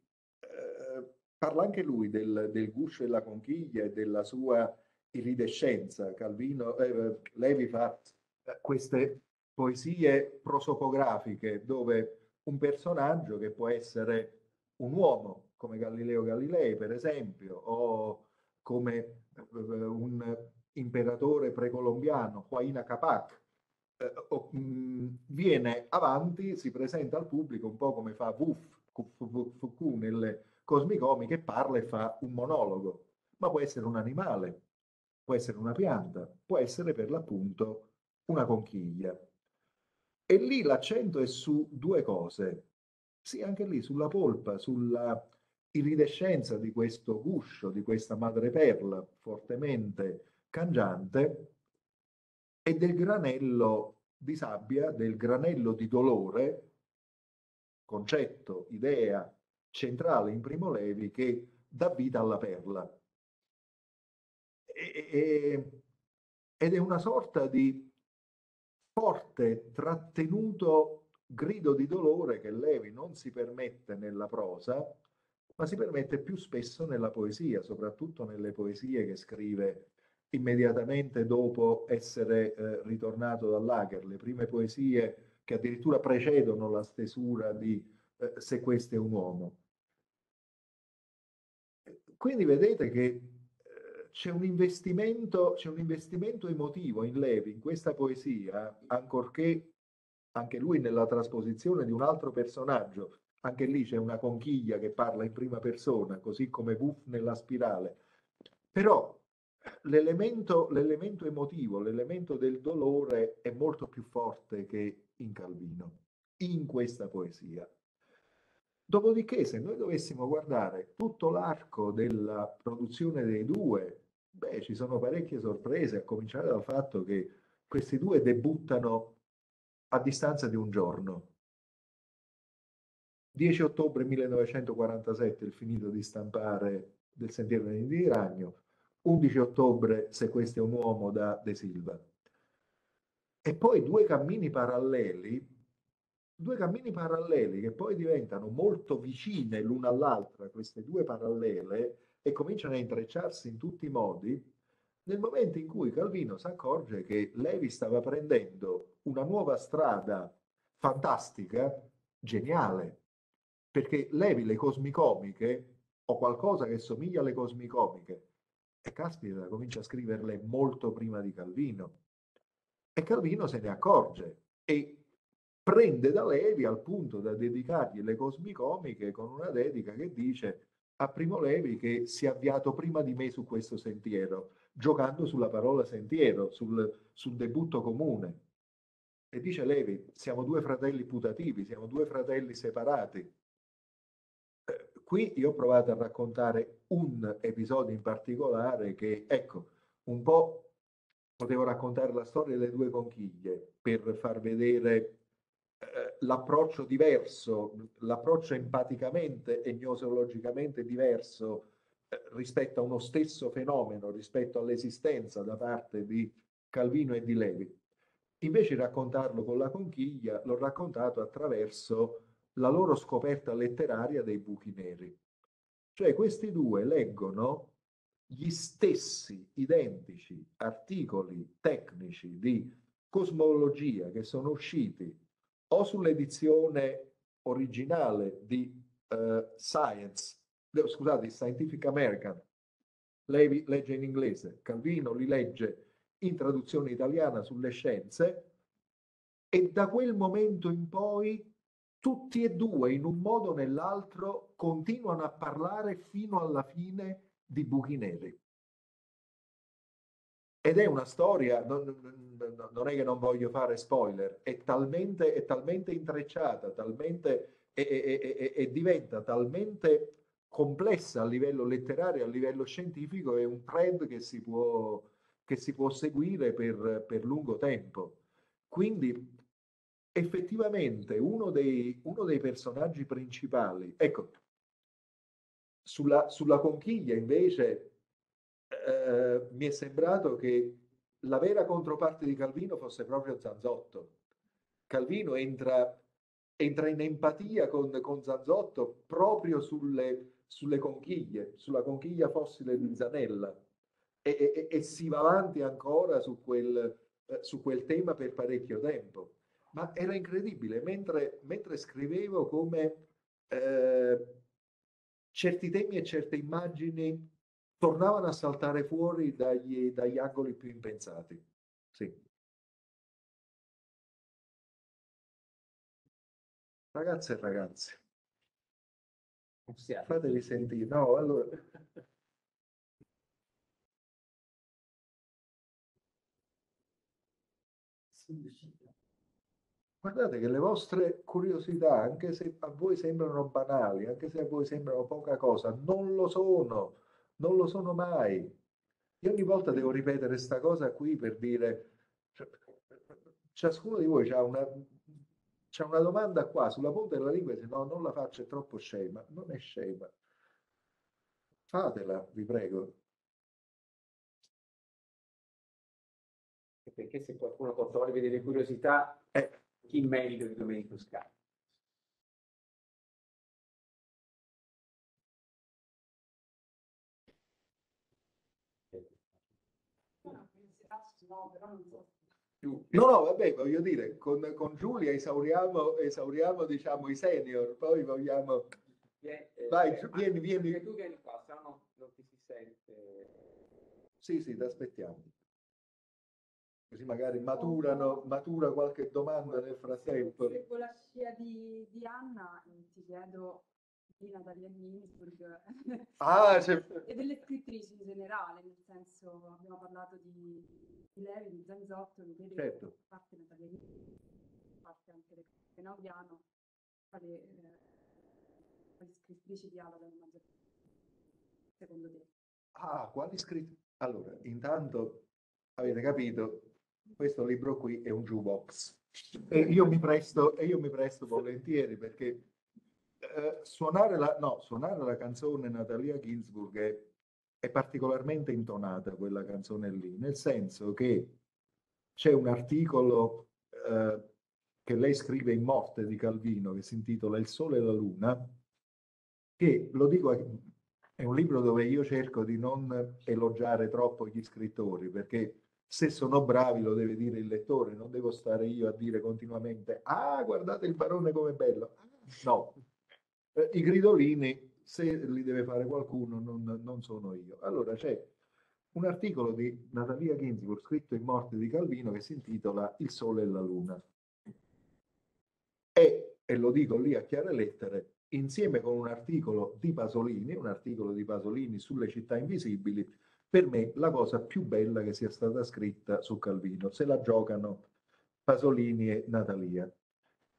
Parla anche lui del, del guscio della conchiglia e della sua iridescenza. Calvino, eh, Levi fa eh, queste poesie prosopografiche dove un personaggio che può essere un uomo, come Galileo Galilei, per esempio, o come eh, un imperatore precolombiano, Huayna Capac, eh, o, mh, viene avanti, si presenta al pubblico un po' come fa Foucault nelle Cosmicomi, che parla e fa un monologo, ma può essere un animale, può essere una pianta, può essere per l'appunto una conchiglia. E lì l'accento è su due cose, sì, anche lì sulla polpa, sulla iridescenza di questo guscio, di questa madreperla fortemente cangiante, e del granello di sabbia, del granello di dolore, concetto, idea centrale in Primo Levi, che dà vita alla perla. E, e, ed è una sorta di forte, trattenuto grido di dolore che Levi non si permette nella prosa, ma si permette più spesso nella poesia, soprattutto nelle poesie che scrive immediatamente dopo essere eh, ritornato dall'Ager, le prime poesie che addirittura precedono la stesura di eh, Se questo è un uomo. Quindi vedete che eh, c'è un investimento, c'è un investimento emotivo in Levi, in questa poesia, ancorché anche lui nella trasposizione di un altro personaggio, anche lì c'è una conchiglia che parla in prima persona, così come Buff nella spirale, però l'elemento l'elemento emotivo, l'elemento del dolore è molto più forte che in Calvino, in questa poesia. Dopodiché, se noi dovessimo guardare tutto l'arco della produzione dei due, beh, ci sono parecchie sorprese, a cominciare dal fatto che questi due debuttano a distanza di un giorno. dieci ottobre millenovecentoquarantasette, il finito di stampare del Sentiero di Ragno, undici ottobre, Se questo è un uomo, da De Silva. E poi due cammini paralleli, due cammini paralleli che poi diventano molto vicine l'una all'altra, queste due parallele, e cominciano a intrecciarsi in tutti i modi, nel momento in cui Calvino si accorge che Levi stava prendendo una nuova strada fantastica, geniale, perché Levi le cosmicomiche, o qualcosa che somiglia alle cosmicomiche, e caspita, comincia a scriverle molto prima di Calvino, e Calvino se ne accorge e prende da Levi al punto da dedicargli le cosmicomiche, con una dedica che dice: a Primo Levi che si è avviato prima di me su questo sentiero, giocando sulla parola sentiero, sul, sul debutto comune. E dice Levi: siamo due fratelli putativi, siamo due fratelli separati. Qui io ho provato a raccontare un episodio in particolare che, ecco, un po' potevo raccontare la storia delle due conchiglie per far vedere eh, l'approccio diverso, l'approccio empaticamente e gnoseologicamente diverso eh, rispetto a uno stesso fenomeno, rispetto all'esistenza da parte di Calvino e di Levi. Invece di raccontarlo con la conchiglia, l'ho raccontato attraverso la loro scoperta letteraria dei buchi neri. Cioè questi due leggono gli stessi identici articoli tecnici di cosmologia che sono usciti o sull'edizione originale di uh, Science, scusate, Scientific American. Levi legge in inglese, Calvino li legge in traduzione italiana sulle scienze, e da quel momento in poi tutti e due, in un modo o nell'altro, continuano a parlare fino alla fine di buchi neri. Ed è una storia, non, non è che non voglio fare spoiler, è talmente, è talmente intrecciata, talmente, e, e, e, e diventa talmente complessa a livello letterario, a livello scientifico, è un thread che si può, che si può seguire per, per lungo tempo. Quindi effettivamente uno dei, uno dei personaggi principali, ecco, sulla, sulla conchiglia invece eh, mi è sembrato che la vera controparte di Calvino fosse proprio Zanzotto. Calvino entra, entra in empatia con, con Zanzotto proprio sulle, sulle conchiglie, sulla conchiglia fossile di Zanella, e, e, e si va avanti ancora su quel, eh, su quel tema per parecchio tempo. ma era incredibile, mentre, mentre scrivevo come eh, certi temi e certe immagini tornavano a saltare fuori dagli, dagli angoli più impensati. Sì. Ragazze e ragazzi, fatevi sentire. No, allora... Guardate che le vostre curiosità, anche se a voi sembrano banali, anche se a voi sembrano poca cosa, non lo sono, non lo sono mai. Io ogni volta devo ripetere questa cosa qui per dire, cioè, ciascuno di voi ha una... C'è una domanda qua sulla punta della lingua, se no non la faccio, è troppo scema. Non è scema. Fatela, vi prego. E perché se qualcuno coltore delle curiosità, eh. Chi meglio di Domenico Scarpa? No, però non so. No, no, vabbè, voglio dire, con, con Giulia esauriamo, esauriamo, diciamo, i senior, poi vogliamo... Eh, eh, Vai, eh, vieni, vieni. Perché tu vieni qua, se no non ti si sente. Sì, sì, ti aspettiamo. Così magari maturano, matura qualche domanda nel frattempo. Se con la scia di, di Anna, ti chiedo... Natalia Ginzburg ah, certo. E delle scrittrici in generale, nel senso abbiamo parlato di, di Levi, di Zanzotto, di Pedro, certo. Parte Natalia Ginzburg, parte anche del Fenaudiano, quali eh, scrittrici dialogano secondo te? Ah, quali scrittrici? Allora, intanto avete capito, questo libro qui è un jukebox e io mi presto, e io mi presto volentieri perché Uh, suonare, la, no, suonare la canzone Natalia Ginzburg è, è particolarmente intonata quella canzone lì, nel senso che c'è un articolo uh, che lei scrive in Morte di Calvino che si intitola Il Sole e la Luna, che lo dico, è un libro dove io cerco di non elogiare troppo gli scrittori, perché se sono bravi lo deve dire il lettore, non devo stare io a dire continuamente ah guardate il barone com'è bello, no. I gridolini, se li deve fare qualcuno, non, non sono io. Allora c'è un articolo di Natalia Ginzburg scritto in Morte di Calvino che si intitola Il Sole e la Luna. E, e lo dico lì a chiare lettere, insieme con un articolo di Pasolini, un articolo di Pasolini sulle città invisibili, per me la cosa più bella che sia stata scritta su Calvino. Se la giocano Pasolini e Natalia.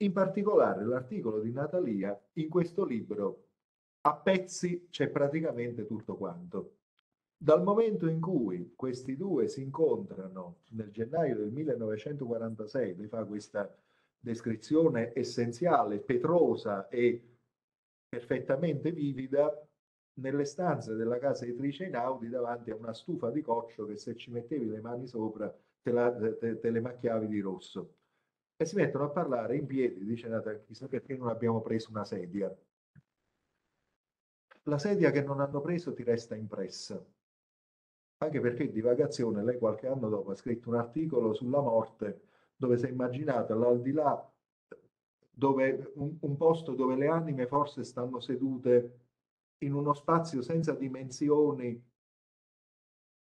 In particolare l'articolo di Natalia, in questo libro, a pezzi c'è praticamente tutto quanto. Dal momento in cui questi due si incontrano nel gennaio del millenovecentoquarantasei, vi fa questa descrizione essenziale, petrosa e perfettamente vivida, nelle stanze della casa editrice Einaudi davanti a una stufa di coccio che se ci mettevi le mani sopra te, la, te, te le macchiavi di rosso. E si mettono a parlare in piedi, dice Natalia, chissà perché non abbiamo preso una sedia. La sedia che non hanno preso ti resta impressa, anche perché in divagazione lei qualche anno dopo ha scritto un articolo sulla morte dove si è immaginata l'aldilà, dove un, un posto dove le anime forse stanno sedute in uno spazio senza dimensioni,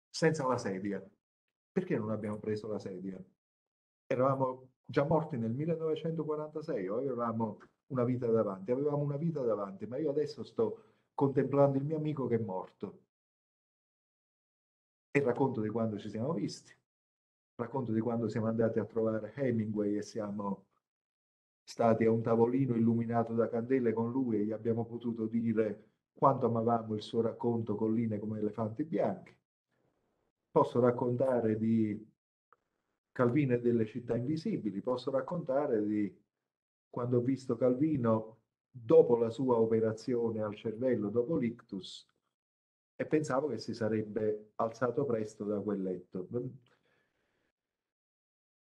senza la sedia. Perché non abbiamo preso la sedia? Eravamo... già morti nel millenovecentoquarantasei, o avevamo una vita davanti, avevamo una vita davanti, ma io adesso sto contemplando il mio amico che è morto. E racconto di quando ci siamo visti, racconto di quando siamo andati a trovare Hemingway e siamo stati a un tavolino illuminato da candele con lui e gli abbiamo potuto dire quanto amavamo il suo racconto Colline come elefanti bianchi. Posso raccontare di Calvino e delle città invisibili, posso raccontare di quando ho visto Calvino dopo la sua operazione al cervello, dopo l'ictus, e pensavo che si sarebbe alzato presto da quel letto.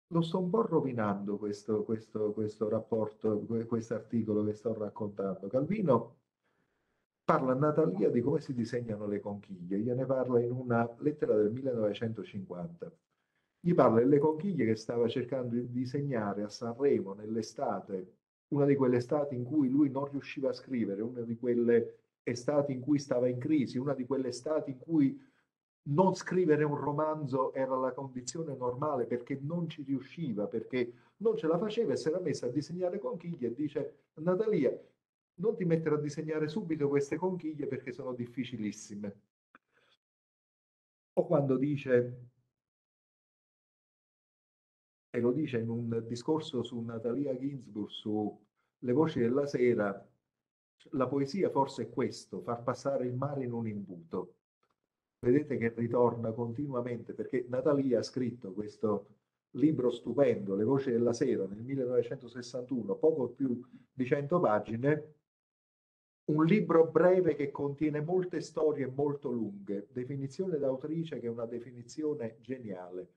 Lo sto un po' rovinando questo, questo, questo rapporto, questo articolo che sto raccontando. Calvino parla a Natalia di come si disegnano le conchiglie, gliene parla in una lettera del millenovecentocinquanta. gli parla delle conchiglie che stava cercando di disegnare a Sanremo nell'estate, una di quelle estati in cui lui non riusciva a scrivere, una di quelle estati in cui stava in crisi, una di quelle estati in cui non scrivere un romanzo era la condizione normale perché non ci riusciva, perché non ce la faceva, e si era messa a disegnare conchiglie. E dice: Natalia, non ti mettere a disegnare subito queste conchiglie perché sono difficilissime. O quando dice, e lo dice in un discorso su Natalia Ginzburg, su Le Voci della Sera, la poesia forse è questo, far passare il mare in un imbuto. Vedete che ritorna continuamente, perché Natalia ha scritto questo libro stupendo, Le Voci della Sera, nel millenovecentosessantuno, poco più di cento pagine, un libro breve che contiene molte storie molto lunghe, definizione d'autrice che è una definizione geniale.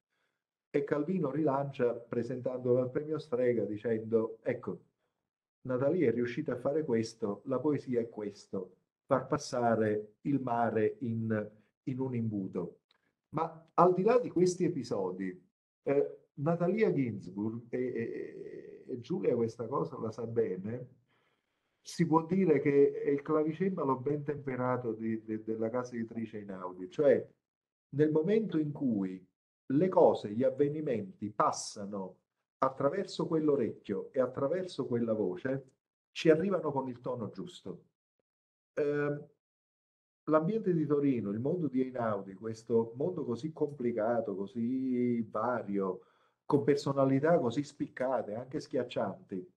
E Calvino rilancia presentandolo al premio Strega dicendo: ecco, Natalia è riuscita a fare questo, la poesia è questo, far passare il mare in in un imbuto. Ma al di là di questi episodi, eh, Natalia Ginzburg, e, e, e Giulia questa cosa la sa bene, si può dire che è il clavicembalo ben temperato di, de, della casa editrice Einaudi, cioè nel momento in cui le cose, gli avvenimenti passano attraverso quell'orecchio e attraverso quella voce, ci arrivano con il tono giusto. Eh, L'ambiente di Torino, il mondo di Einaudi, questo mondo così complicato, così vario, con personalità così spiccate, anche schiaccianti,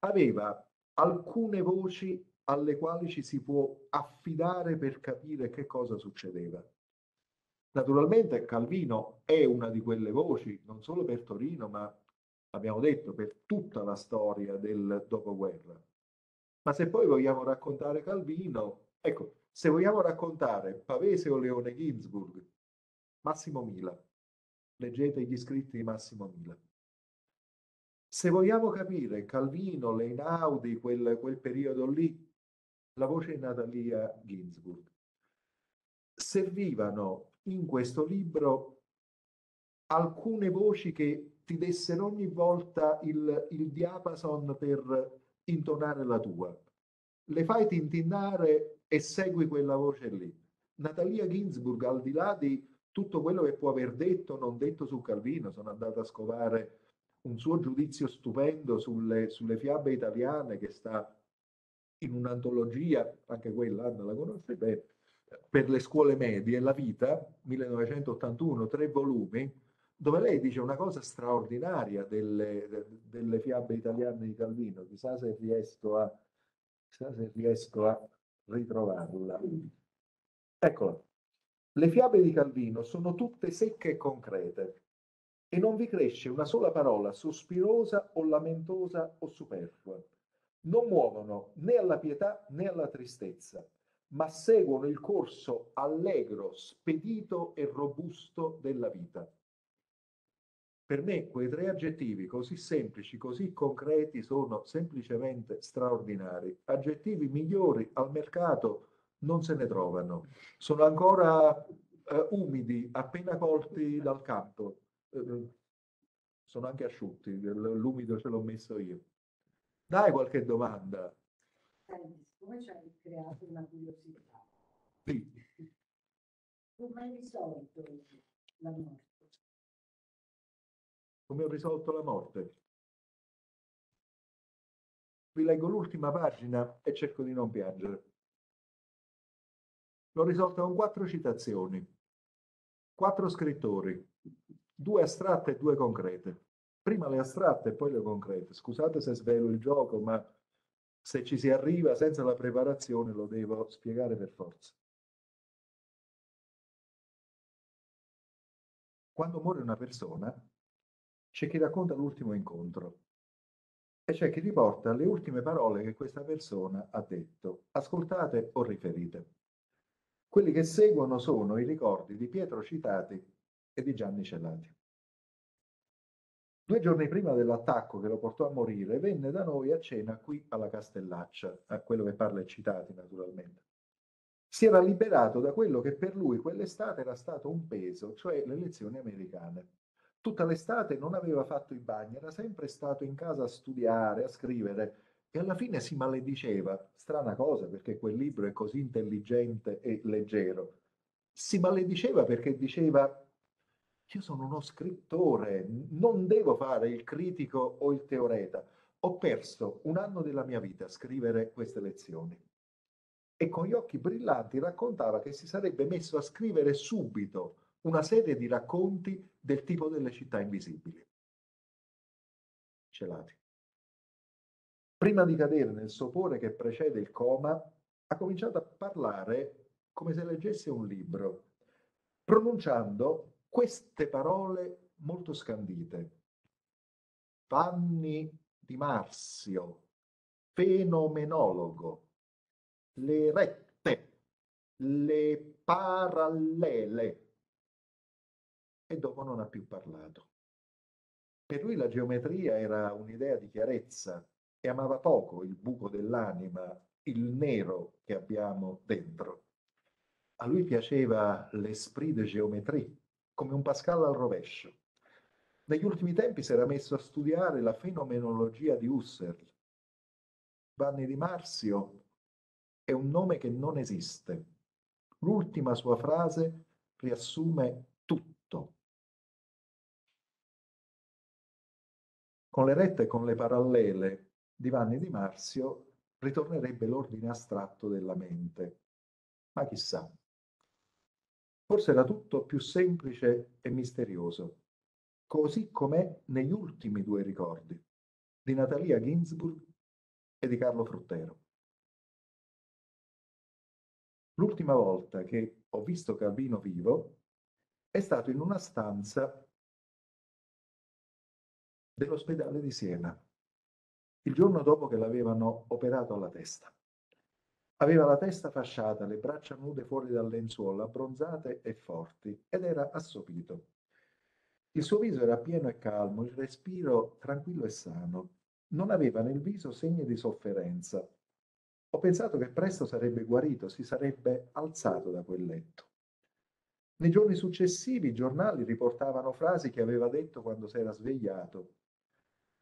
aveva alcune voci alle quali ci si può affidare per capire che cosa succedeva. Naturalmente Calvino è una di quelle voci, non solo per Torino, ma abbiamo detto per tutta la storia del dopoguerra. Ma se poi vogliamo raccontare Calvino, ecco, se vogliamo raccontare Pavese o Leone Ginzburg, Massimo Mila. Leggete gli scritti di Massimo Mila. Se vogliamo capire Calvino, Einaudi, quel, quel periodo lì, la voce di Natalia Ginzburg. Servivano in questo libro alcune voci che ti dessero ogni volta il, il diapason per intonare la tua. Le fai tintinnare e segui quella voce lì. Natalia Ginzburg, al di là di tutto quello che può aver detto o non detto su Calvino, sono andata a scovare un suo giudizio stupendo sulle, sulle fiabe italiane, che sta in un'antologia, anche quella Anna la conosce bene, per le scuole medie, La Vita, millenovecentottantuno, tre volumi, dove lei dice una cosa straordinaria delle, delle fiabe italiane di Calvino. Chissà se riesco a... Chissà se riesco a ritrovarla. Eccola. Le fiabe di Calvino sono tutte secche e concrete e non vi cresce una sola parola sospirosa o lamentosa o superflua. Non muovono né alla pietà né alla tristezza, ma seguono il corso allegro, spedito e robusto della vita. Per me quei tre aggettivi così semplici, così concreti, sono semplicemente straordinari. Aggettivi migliori al mercato non se ne trovano. Sono ancora eh, umidi, appena colti dal campo. Eh, sono anche asciutti, l'umido ce l'ho messo io. Dai qualche domanda. Come ci hai creato una curiosità? Sì. Come hai risolto la morte? Come ho risolto la morte? Vi leggo l'ultima pagina e cerco di non piangere. L'ho risolta con quattro citazioni, quattro scrittori, due astratte e due concrete. Prima le astratte e poi le concrete. Scusate se svelo il gioco, ma se ci si arriva senza la preparazione lo devo spiegare per forza. Quando muore una persona, c'è chi racconta l'ultimo incontro e c'è chi riporta le ultime parole che questa persona ha detto, ascoltate o riferite. Quelli che seguono sono i ricordi di Pietro Citati e di Gianni Celati. Due giorni prima dell'attacco che lo portò a morire, venne da noi a cena qui alla Castellaccia, a quello che parla è Citati naturalmente. Si era liberato da quello che per lui quell'estate era stato un peso, cioè le elezioni americane. Tutta l'estate non aveva fatto i bagni, era sempre stato in casa a studiare, a scrivere, e alla fine si malediceva. Strana cosa, perché quel libro è così intelligente e leggero. Si malediceva perché diceva: io sono uno scrittore, non devo fare il critico o il teoreta. Ho perso un anno della mia vita a scrivere queste lezioni. E con gli occhi brillanti raccontava che si sarebbe messo a scrivere subito una serie di racconti del tipo delle città invisibili. Celati. Prima di cadere nel sopore che precede il coma, ha cominciato a parlare come se leggesse un libro, pronunciando queste parole molto scandite: Panni di Marzio, fenomenologo, le rette, le parallele. E dopo non ha più parlato. Per lui la geometria era un'idea di chiarezza e amava poco il buco dell'anima, il nero che abbiamo dentro. A lui piaceva l'esprit de géométrie, come un Pascal al rovescio. Negli ultimi tempi si era messo a studiare la fenomenologia di Husserl. Vanni di Marzio è un nome che non esiste. L'ultima sua frase riassume tutto. Con le rette e con le parallele di Vanni di Marzio ritornerebbe l'ordine astratto della mente. Ma chissà, forse era tutto più semplice e misterioso, così com'è negli ultimi due ricordi, di Natalia Ginzburg e di Carlo Fruttero. L'ultima volta che ho visto Calvino vivo è stato in una stanza dell'ospedale di Siena, il giorno dopo che l'avevano operato alla testa. Aveva la testa fasciata, le braccia nude fuori dal lenzuolo, abbronzate e forti, ed era assopito. Il suo viso era pieno e calmo, il respiro tranquillo e sano. Non aveva nel viso segni di sofferenza. Ho pensato che presto sarebbe guarito, si sarebbe alzato da quel letto. Nei giorni successivi i giornali riportavano frasi che aveva detto quando si era svegliato.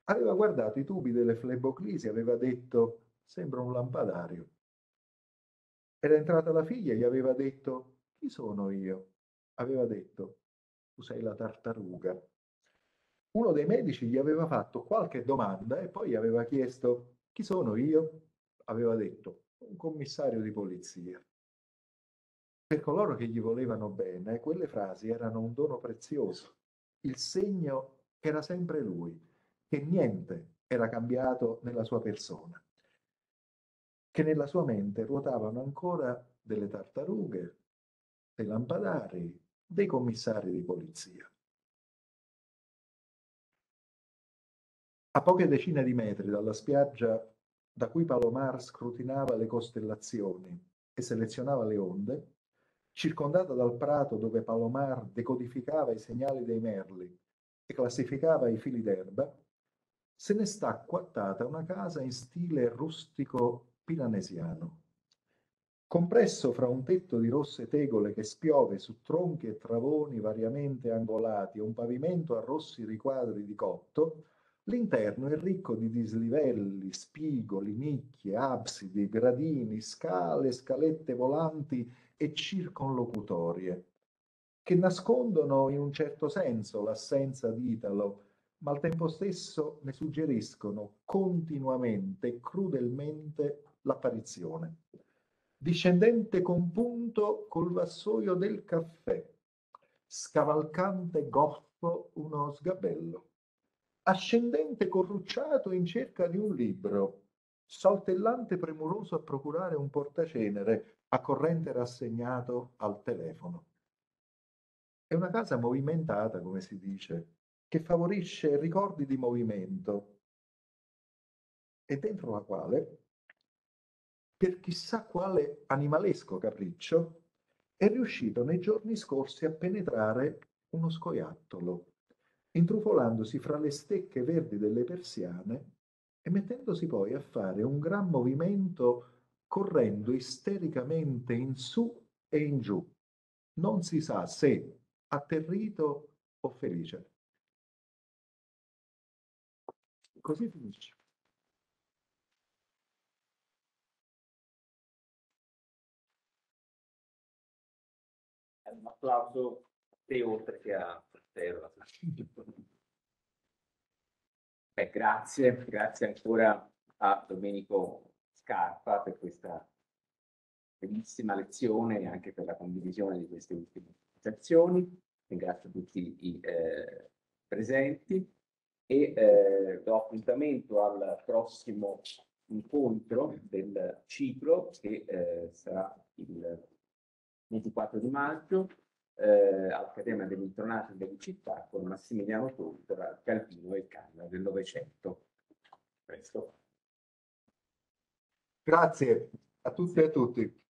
Aveva guardato i tubi delle fleboclisi, aveva detto: sembra un lampadario. Era entrata la figlia e gli aveva detto: chi sono io? Aveva detto: tu sei la tartaruga. Uno dei medici gli aveva fatto qualche domanda e poi gli aveva chiesto: chi sono io? Aveva detto: un commissario di polizia. Per coloro che gli volevano bene, quelle frasi erano un dono prezioso, il segno che era sempre lui, che niente era cambiato nella sua persona, che nella sua mente ruotavano ancora delle tartarughe, dei lampadari, dei commissari di polizia. A poche decine di metri dalla spiaggia da cui Palomar scrutinava le costellazioni e selezionava le onde, circondata dal prato dove Palomar decodificava i segnali dei merli e classificava i fili d'erba, se ne sta acquattata una casa in stile rustico piranesiano. Compresso fra un tetto di rosse tegole che spiove su tronchi e travoni variamente angolati e un pavimento a rossi riquadri di cotto, l'interno è ricco di dislivelli, spigoli, nicchie, absidi, gradini, scale, scalette volanti e circonlocutorie, che nascondono in un certo senso l'assenza di Italo, ma al tempo stesso ne suggeriscono continuamente e crudelmente l'apparizione. Discendente con punto col vassoio del caffè, scavalcante goffo uno sgabello, ascendente corrucciato in cerca di un libro, saltellante premuroso a procurare un portacenere, a corrente rassegnato al telefono. È una casa movimentata, come si dice, che favorisce ricordi di movimento e dentro la quale, per chissà quale animalesco capriccio, è riuscito nei giorni scorsi a penetrare uno scoiattolo, intrufolandosi fra le stecche verdi delle persiane e mettendosi poi a fare un gran movimento correndo istericamente in su e in giù, non si sa se atterrito o felice, Così finisce. Un applauso a te oltre che a Fruttero. Beh, grazie, grazie ancora a Domenico Scarpa per questa bellissima lezione e anche per la condivisione di queste ultime citazioni. Ringrazio tutti i eh, presenti e eh, do appuntamento al prossimo incontro del ciclo che eh, sarà il ventiquattro di maggio eh, all'Accademia degli Intronati delle Città con Massimiliano Tortora, Calvino e il Canone del Novecento. Presto. Grazie a tutti e a tutti.